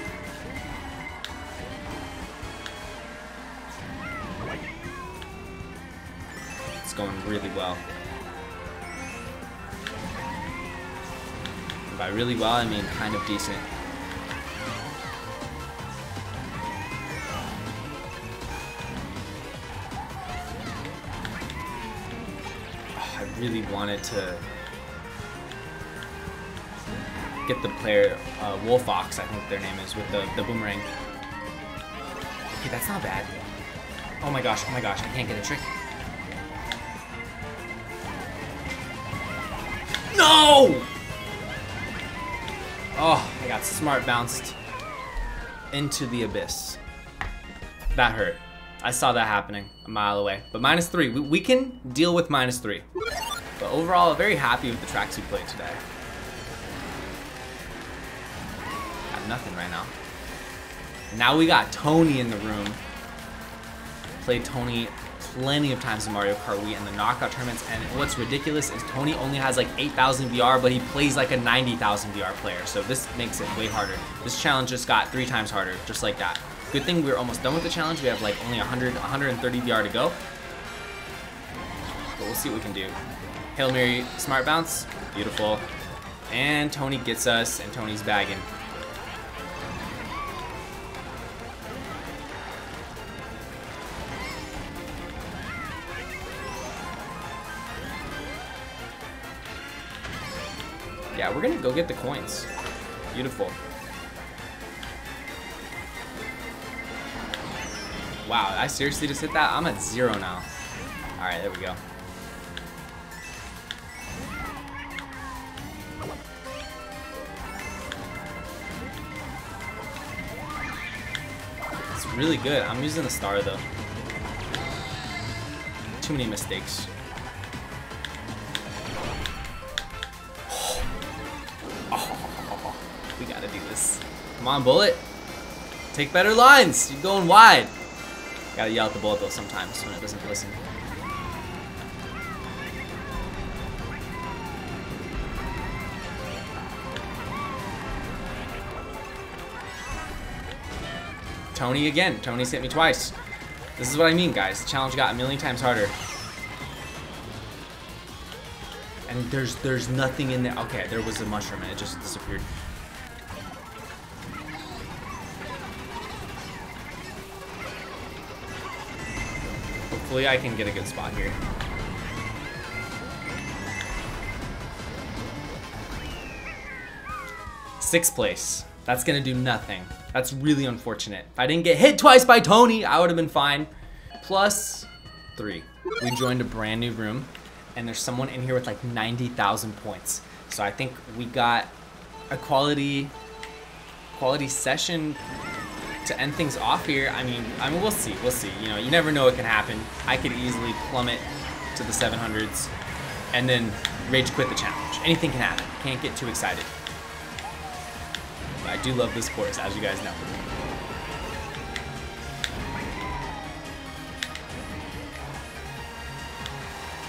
Going really well. By really well, I mean kind of decent. Oh, I really wanted to get the player, Wolfox, I think their name is, with the boomerang. Okay, that's not bad. Oh my gosh, I can't get a trick. No! Oh, I got smart bounced into the abyss. That hurt. I saw that happening a mile away. But -3, we can deal with -3. But overall, very happy with the tracks we played today. Got nothing right now. Now we got Tony in the room. Played Tony plenty of times in Mario Kart Wii and the knockout tournaments, and what's ridiculous is Tony only has like 8,000 VR, but he plays like a 90,000 VR player, so this makes it way harder. This challenge just got 3 times harder, just like that. Good thing we're almost done with the challenge. We have like only 130 VR to go, but we'll see what we can do. Hail Mary, smart bounce, beautiful, and Tony gets us, and Tony's bagging. Yeah, we're gonna go get the coins. Beautiful. Wow, I seriously just hit that? I'm at zero now. Alright, there we go. It's really good. I'm using the star though. Too many mistakes. Oh, we gotta do this. Come on, Bullet. Take better lines. You're going wide. Gotta yell at the Bullet though sometimes when it doesn't listen. Tony again. Tony's hit me twice. This is what I mean, guys. The challenge got a million times harder. And there's nothing in there. Okay, there was a mushroom and it just disappeared. Hopefully I can get a good spot here. Sixth place. That's gonna do nothing. That's really unfortunate. If I didn't get hit twice by Tony, I would have been fine. +3. We joined a brand new room, and there's someone in here with like 90,000 points. So I think we got a quality session to end things off here. I mean, we'll see, You know, you never know what can happen. I could easily plummet to the 700s and then rage quit the challenge. Anything can happen. Can't get too excited. I do love this course, as you guys know.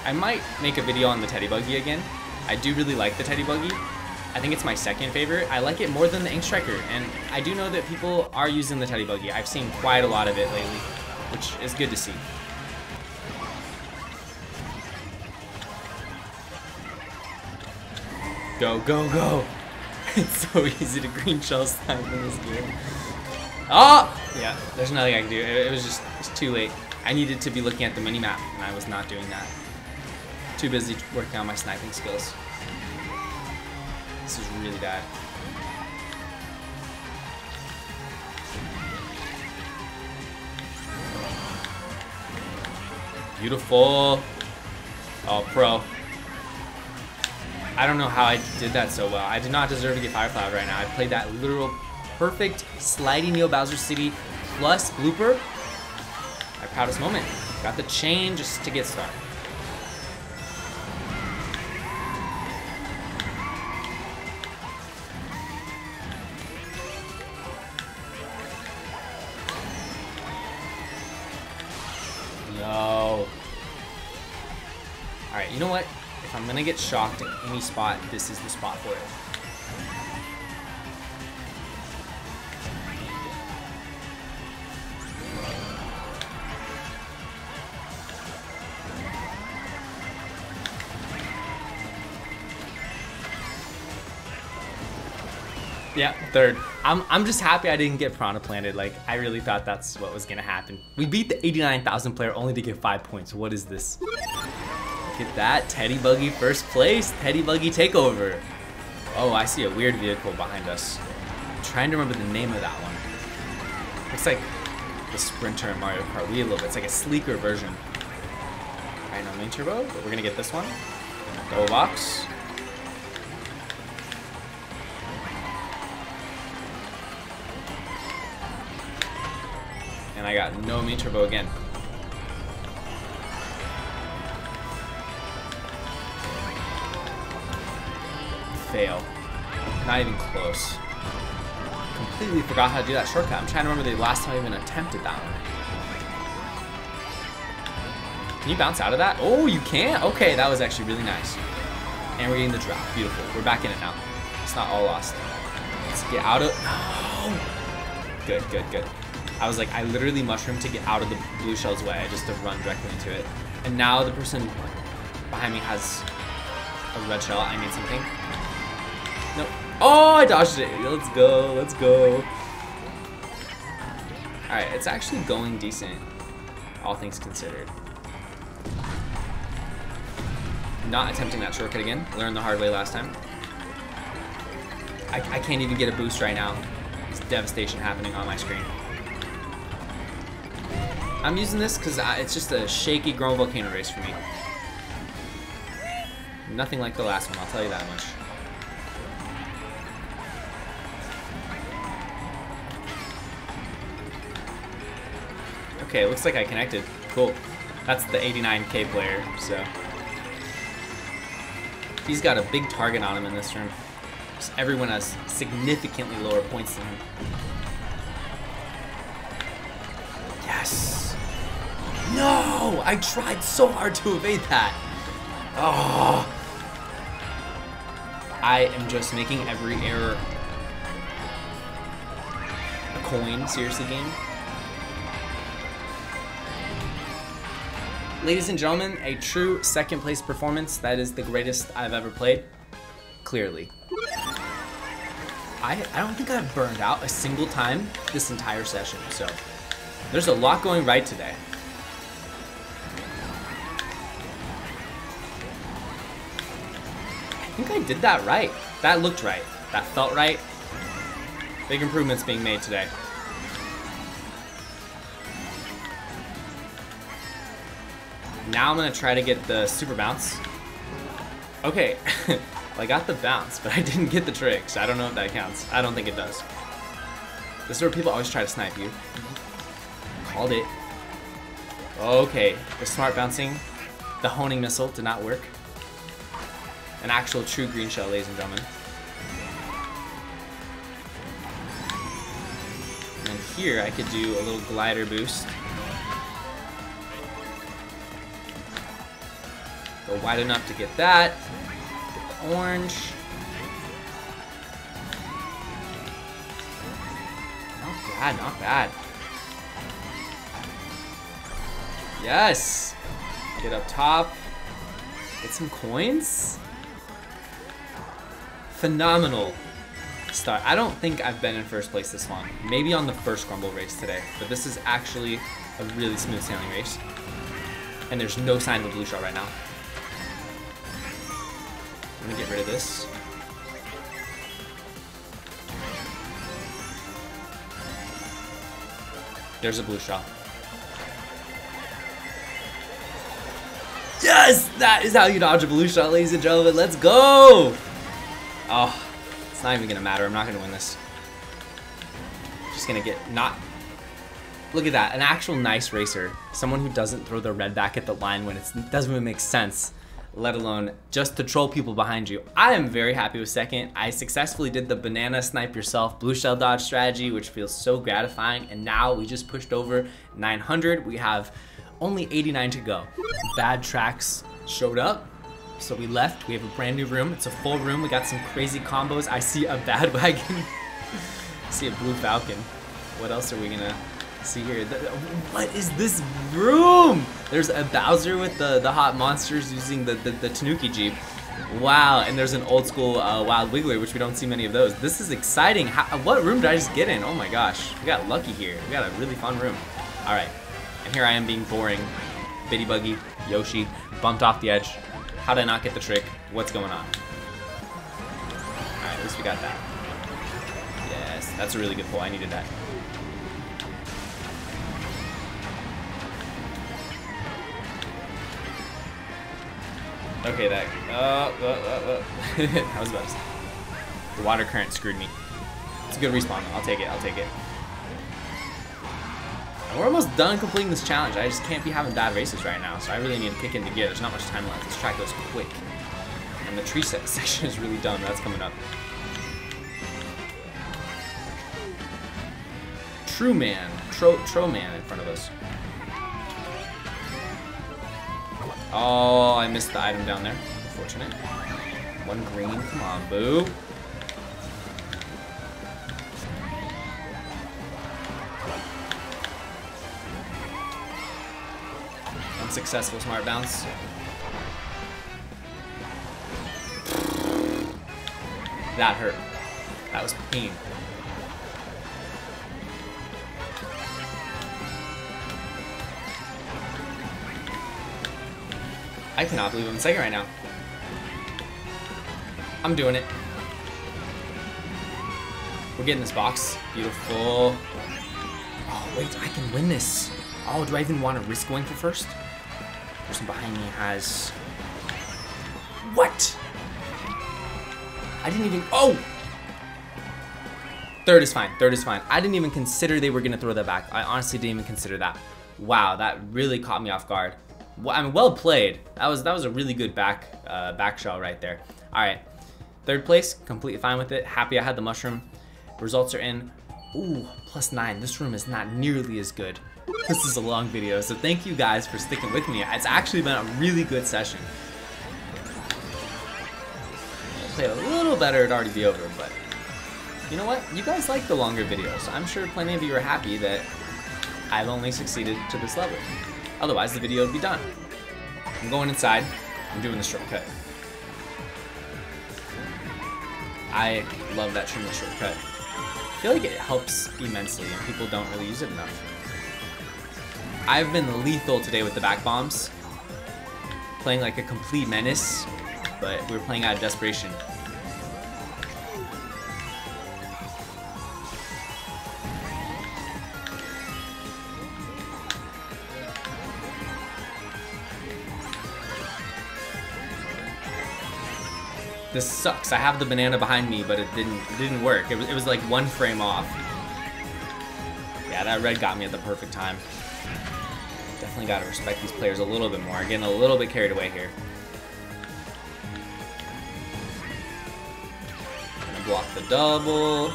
I might make a video on the Teddy Buggy again. I do really like the Teddy Buggy. I think it's my second favorite. I like it more than the Ink Striker, and I do know that people are using the Teddy Buggy. I've seen quite a lot of it lately, which is good to see. Go, go, go! It's so easy to green shell slime in this game. Oh! Yeah, there's nothing I can do. It was just, it's too late. I needed to be looking at the mini-map, and I was not doing that. Too busy working on my sniping skills. This is really bad. Beautiful. Oh, pro. I don't know how I did that so well. I do not deserve to get Fire Cloud right now. I played that literal perfect sliding Neo Bowser City plus blooper. My proudest moment. Got the chain just to get started. No. All right, you know what? If I'm gonna get shocked at any spot, this is the spot for it. Yeah, third. I'm just happy I didn't get Piranha Planted. Like, I really thought that's what was gonna happen. We beat the 89,000 player only to get 5 points. What is this? Look at that, Teddy Buggy first place, Teddy Buggy takeover. Oh, I see a weird vehicle behind us. I'm trying to remember the name of that one. Looks like the Sprinter in Mario Kart 8 Deluxe. It's like a sleeker version. All right, no main turbo, but we're gonna get this one. Wolfox. And I got no main turbo again. Fail. Not even close. Completely forgot how to do that shortcut. I'm trying to remember the last time I even attempted that one. Can you bounce out of that? Oh, you can? Okay, that was actually really nice. And we're getting the drop. Beautiful. We're back in it now. It's not all lost. Let's get out of... Oh. Good, good, good. I was like, I literally mushroomed to get out of the blue shell's way. I just have run directly into it. And now the person behind me has a red shell. I need something. Nope. Oh, I dodged it. Let's go. Let's go. All right, it's actually going decent, all things considered. Not attempting that shortcut again. Learned the hard way last time. I can't even get a boost right now. There's devastation happening on my screen. I'm using this because it's just a shaky grown volcano race for me. Nothing like the last one, I'll tell you that much. Okay, it looks like I connected. Cool. That's the 89k player, so. He's got a big target on him in this room. Just everyone has significantly lower points than him. Yes! No! I tried so hard to evade that! Oh! I am just making every error a coin, seriously, game. Ladies and gentlemen, a true second place performance. That is the greatest I've ever played, clearly. I don't think I've burned out a single time this entire session, so there's a lot going right today. I think I did that right. That looked right. That felt right. Big improvements being made today. Now I'm gonna try to get the super bounce. Okay, well, I got the bounce, but I didn't get the trick, so I don't know if that counts. I don't think it does. This is where people always try to snipe you. Called it. Okay, the smart bouncing, the honing missile did not work. An actual true green shell, ladies and gentlemen. And here I could do a little glider boost. Go wide enough to get that. Get the orange. Not bad, not bad. Yes! Get up top. Get some coins. Phenomenal start. I don't think I've been in first place this long. Maybe on the first Grumble race today, but this is actually a really smooth sailing race. And there's no sign of a blue shell right now. I'm gonna get rid of this. There's a blue shell. Yes! That is how you dodge a blue shell, ladies and gentlemen. Let's go! Oh, it's not even gonna matter. I'm not gonna win this. Just gonna get not... Look at that, an actual nice racer. Someone who doesn't throw their red back at the line when it doesn't even make sense, let alone just to troll people behind you. I am very happy with second. I successfully did the banana snipe yourself blue shell dodge strategy, which feels so gratifying, and now we just pushed over 900. We have only 89 to go. Bad tracks showed up, so we left. We have a brand new room. It's a full room. We got some crazy combos. I see a Bad Wagon. I see a Blue Falcon. What else are we gonna see here? What is this room? There's a Bowser with the hot monsters using the Tanooki Jeep. Wow, and there's an old school Wild Wiggler, which we don't see many of those. This is exciting. What room did I just get in? Oh my gosh, we got lucky here. We got a really fun room. All right, and here I am being boring. Biddy Buggy, Yoshi, bumped off the edge. How did I not get the trick? What's going on? All right, at least we got that. Yes, that's a really good pull. I needed that. Okay, that. I was about to say. The water current screwed me. It's a good respawn. I'll take it. I'll take it. And we're almost done completing this challenge. I just can't be having bad races right now, so I really need to kick into gear. There's not much time left. This track goes quick. And the tree set section is really dumb. That's coming up. True man. Tro man in front of us. Oh, I missed the item down there. Unfortunate. One green. Come on, boo. Unsuccessful smart bounce. That hurt. That was pain. I cannot believe I'm second right now. I'm doing it. We're getting this box. Beautiful. Oh, wait, I can win this. Oh, do I even want to risk going for first? The person behind me has... What? I didn't even... Oh! Third is fine. Third is fine. I didn't even consider they were going to throw that back. I honestly didn't even consider that. Wow, that really caught me off guard. Well, I mean, well played. That was a really good back shot right there. All right. Third place, completely fine with it. Happy I had the mushroom. Results are in. Ooh, +9. This room is not nearly as good. This is a long video, so thank you guys for sticking with me. It's actually been a really good session. Played a little better, it'd already be over, but you know what? You guys like the longer videos. I'm sure plenty of you are happy that I've only succeeded to this level. Otherwise, the video would be done. I'm going inside. I'm doing the shortcut. I love that shrimp shortcut. I feel like it helps immensely, and people don't really use it enough. I've been lethal today with the back bombs, playing like a complete menace, but we were playing out of desperation. This sucks. I have the banana behind me, but it didn't work. It was like one frame off. Yeah, that red got me at the perfect time. Definitely gotta respect these players a little bit more. I'm getting a little bit carried away here. Gonna block the double.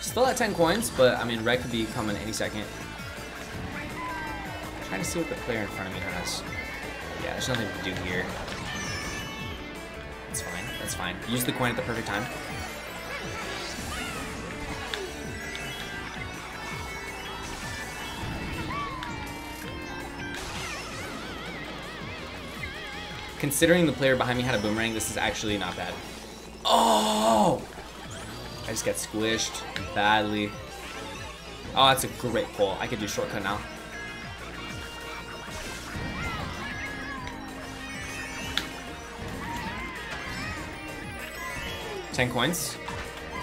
Still at 10 coins, but I mean, red could be coming any second. I'm trying to see what the player in front of me has. Yeah, there's nothing to do here. That's fine, that's fine. Use the coin at the perfect time. Considering the player behind me had a boomerang, this is actually not bad. Oh! I just got squished badly. Oh, that's a great pull. I could do shortcut now. Coins,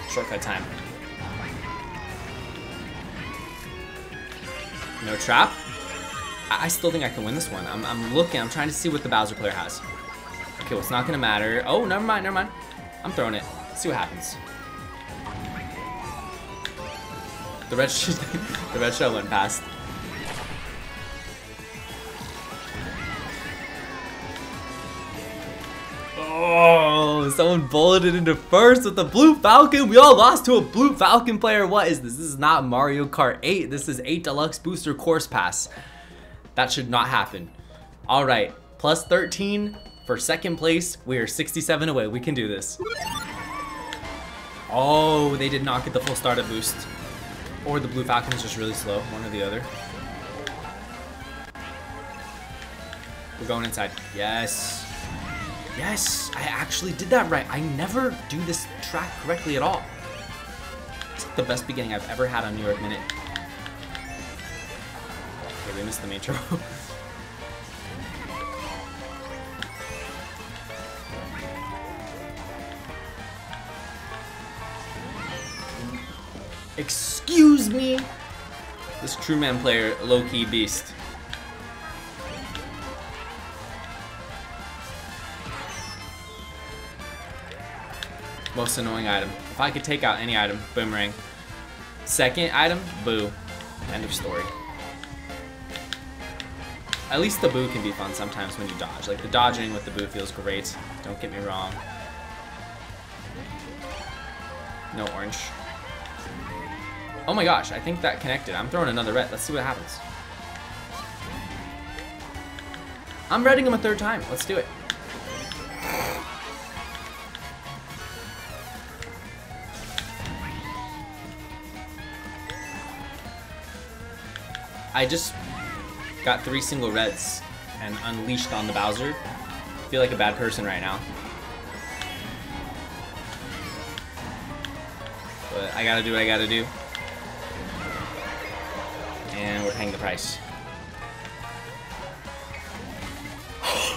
shortcut time. No trap. I still think I can win this one. I'm looking. I'm trying to see what the Bowser player has. Okay, well, it's not gonna matter. Oh, never mind, never mind. I'm throwing it. Let's see what happens. The red shell went past. Someone bulleted into first with the Blue Falcon. We all lost to a Blue Falcon player. What is this? This is not Mario Kart 8. This is 8 Deluxe Booster Course Pass. That should not happen. All right, +13 for second place. We are 67 away. We can do this. Oh, they did not get the full startup boost. Or the Blue Falcon is just really slow, one or the other. We're going inside. Yes. Yes, I actually did that right. I never do this track correctly at all. It's like the best beginning I've ever had on New York Minute. Okay, we missed the metro. Excuse me. This True Man player, low-key beast. Most annoying item. If I could take out any item, boomerang. Second item, boo. End of story. At least the boo can be fun sometimes when you dodge. Like the dodging with the boo feels great. Don't get me wrong. No orange. Oh my gosh, I think that connected. I'm throwing another red. Let's see what happens. I'm redding him a third time. Let's do it. I just got 3 single reds and unleashed on the Bowser. I feel like a bad person right now. But I gotta do what I gotta do. And we're paying the price.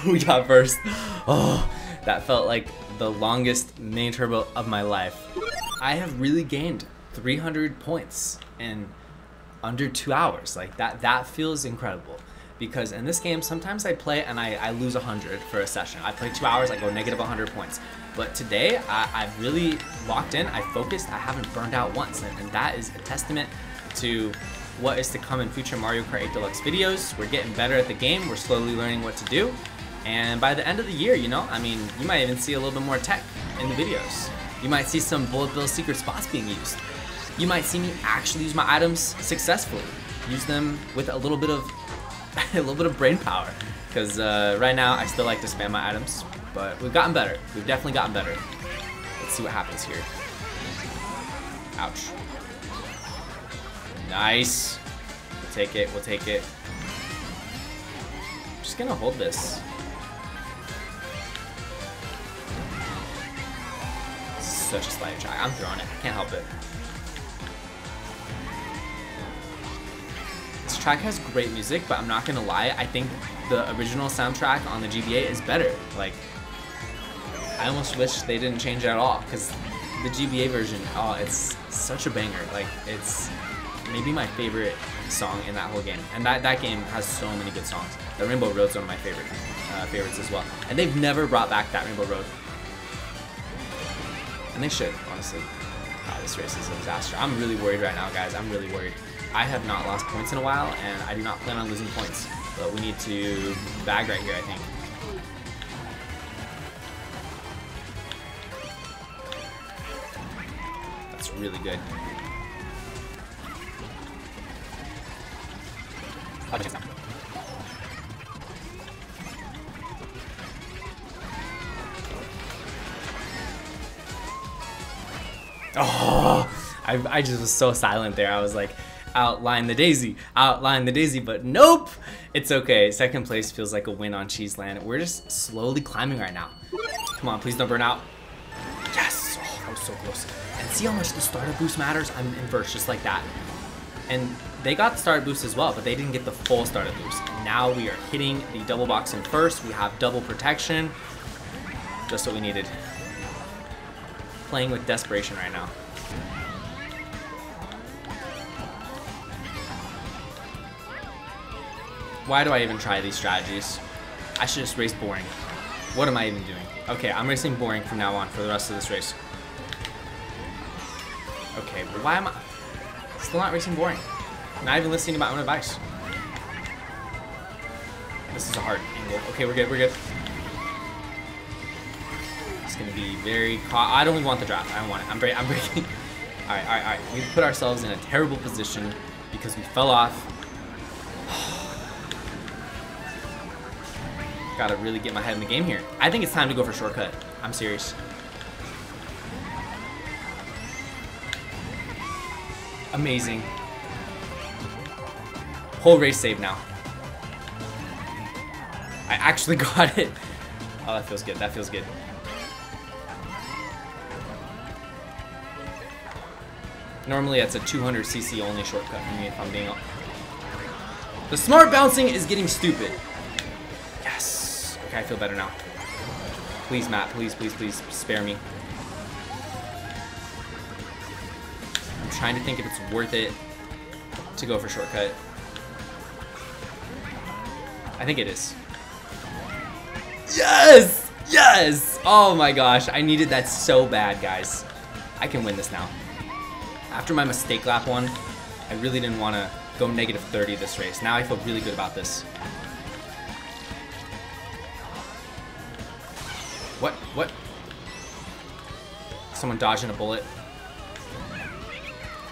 We got first. Oh, that felt like the longest mini turbo of my life. I have really gained 300 points in under 2 hours. Like that feels incredible. Because in this game, sometimes I play and I lose 100 for a session. I play 2 hours, I go negative 100 points. But today, I've really locked in, I focused, I haven't burned out once. And that is a testament to what is to come in future Mario Kart 8 Deluxe videos. We're getting better at the game, we're slowly learning what to do. And by the end of the year, you know, I mean, you might even see a little bit more tech in the videos. You might see some Bullet Bill secret spots being used. You might see me actually use my items successfully. Use them with a little bit of brain power, because right now I still like to spam my items, but we've gotten better. We've definitely gotten better. Let's see what happens here. Ouch. Nice. We'll take it. We'll take it. I'm just gonna hold this. This is such a slight try. I'm throwing it. I can't help it. This track has great music, but I'm not gonna lie, I think the original soundtrack on the GBA is better. Like, I almost wish they didn't change it at all, because the GBA version, oh, it's such a banger. Like, it's maybe my favorite song in that whole game. And that game has so many good songs. The Rainbow Road's one of my favorites as well. And they've never brought back that Rainbow Road. And they should, honestly. Wow, this race is a disaster. I'm really worried right now, guys. I'm really worried. I have not lost points in a while, and I do not plan on losing points. But we need to bag right here, I think. That's really good. Oh, I just was so silent there. I was like, outline the daisy, but nope, it's okay. Second place feels like a win on Cheese Land. We're just slowly climbing right now. Come on, please don't burn out. Yes, oh, that was so close. And see how much the starter boost matters? I'm in first, just like that. And they got starter boost as well, but they didn't get the full starter boost. And now we are hitting the double box in first. We have double protection, just what we needed. Playing with desperation right now. Why do I even try these strategies? I should just race boring. What am I even doing? Okay, I'm racing boring from now on for the rest of this race. Okay, but why am I still not racing boring? Not even listening to my own advice. This is a hard angle. Okay, we're good, we're good. It's gonna be very I don't even want the draft. I don't want it. I'm breaking. Alright, alright, alright. We've put ourselves in a terrible position because we fell off. Gotta really get my head in the game here. I think it's time to go for a shortcut. I'm serious. Amazing. Whole race saved now. I actually got it. Oh, that feels good. That feels good. Normally, that's a 200cc only shortcut for me if I'm being honest. The smart bouncing is getting stupid. I feel better now. Please, Matt, please, please, please spare me. I'm trying to think if it's worth it to go for shortcut. I think it is. Yes! Yes! Oh my gosh, I needed that so bad, guys. I can win this now. After my mistake lap one, I really didn't want to go negative 30 this race. Now I feel really good about this. What? What? Someone dodging a bullet.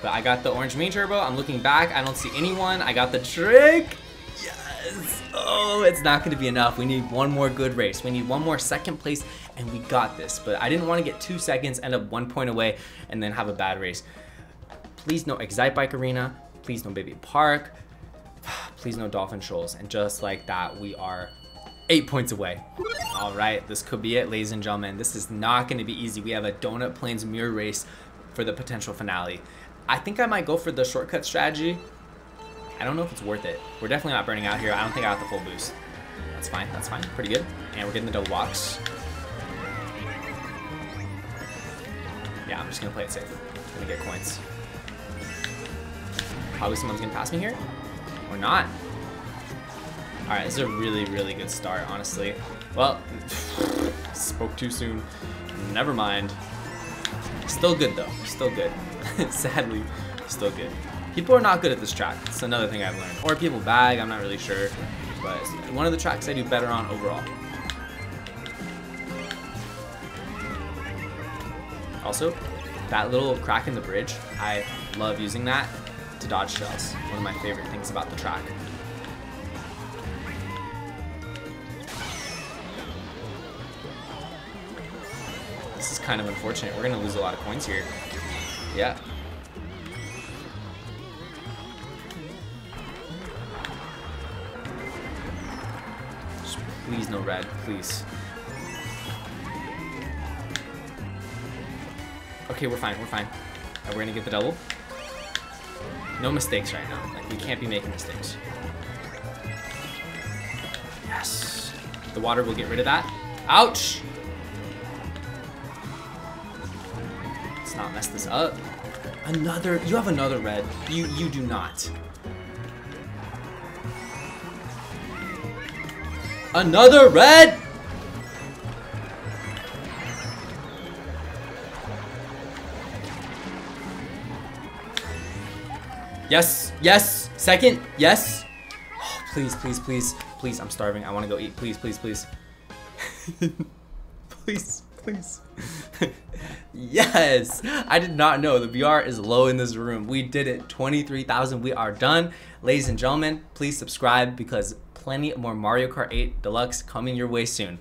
But I got the orange main turbo. I'm looking back. I don't see anyone. I got the trick. Yes. Oh, it's not going to be enough. We need one more good race. We need one more second place, and we got this. But I didn't want to get 2 seconds, end up 1 point away, and then have a bad race. Please no Excitebike Arena. Please no Baby Park. Please no Dolphin Shoals. And just like that, we are 8 points away. All right, this could be it, ladies and gentlemen. This is not going to be easy. We have a Donut Plains mirror race for the potential finale. I think I might go for the shortcut strategy. I don't know if it's worth it. We're definitely not burning out here. I don't think I got the full boost. That's fine, that's fine. Pretty good. And we're getting the double box. Yeah, I'm just going to play it safe. I'm going to get coins. Probably someone's gonna pass me here. Or not. Alright, this is a really, really good start, honestly. Well, spoke too soon. Never mind. Still good, though. Still good. Sadly, still good. People are not good at this track. It's another thing I've learned. Or people bag, I'm not really sure. But it's one of the tracks I do better on overall. Also, that little crack in the bridge, I love using that to dodge shells. One of my favorite things about the track. This is kind of unfortunate. We're gonna lose a lot of coins here. Yeah. Just please no red, please. Okay, we're fine, we're fine. We're gonna get the double. No mistakes right now. Like, we can't be making mistakes. Yes. The water will get rid of that. Ouch! Let's not mess this up. Another, you have another red. You do not. Another red? Yes, yes, second, yes. Oh, please, please, please, please, I'm starving. I wanna go eat, please, please, please. Please, please. Yes, I did not know the VR is low in this room. We did it, 23,000. We are done, ladies and gentlemen. Please subscribe because plenty more Mario Kart 8 Deluxe coming your way soon.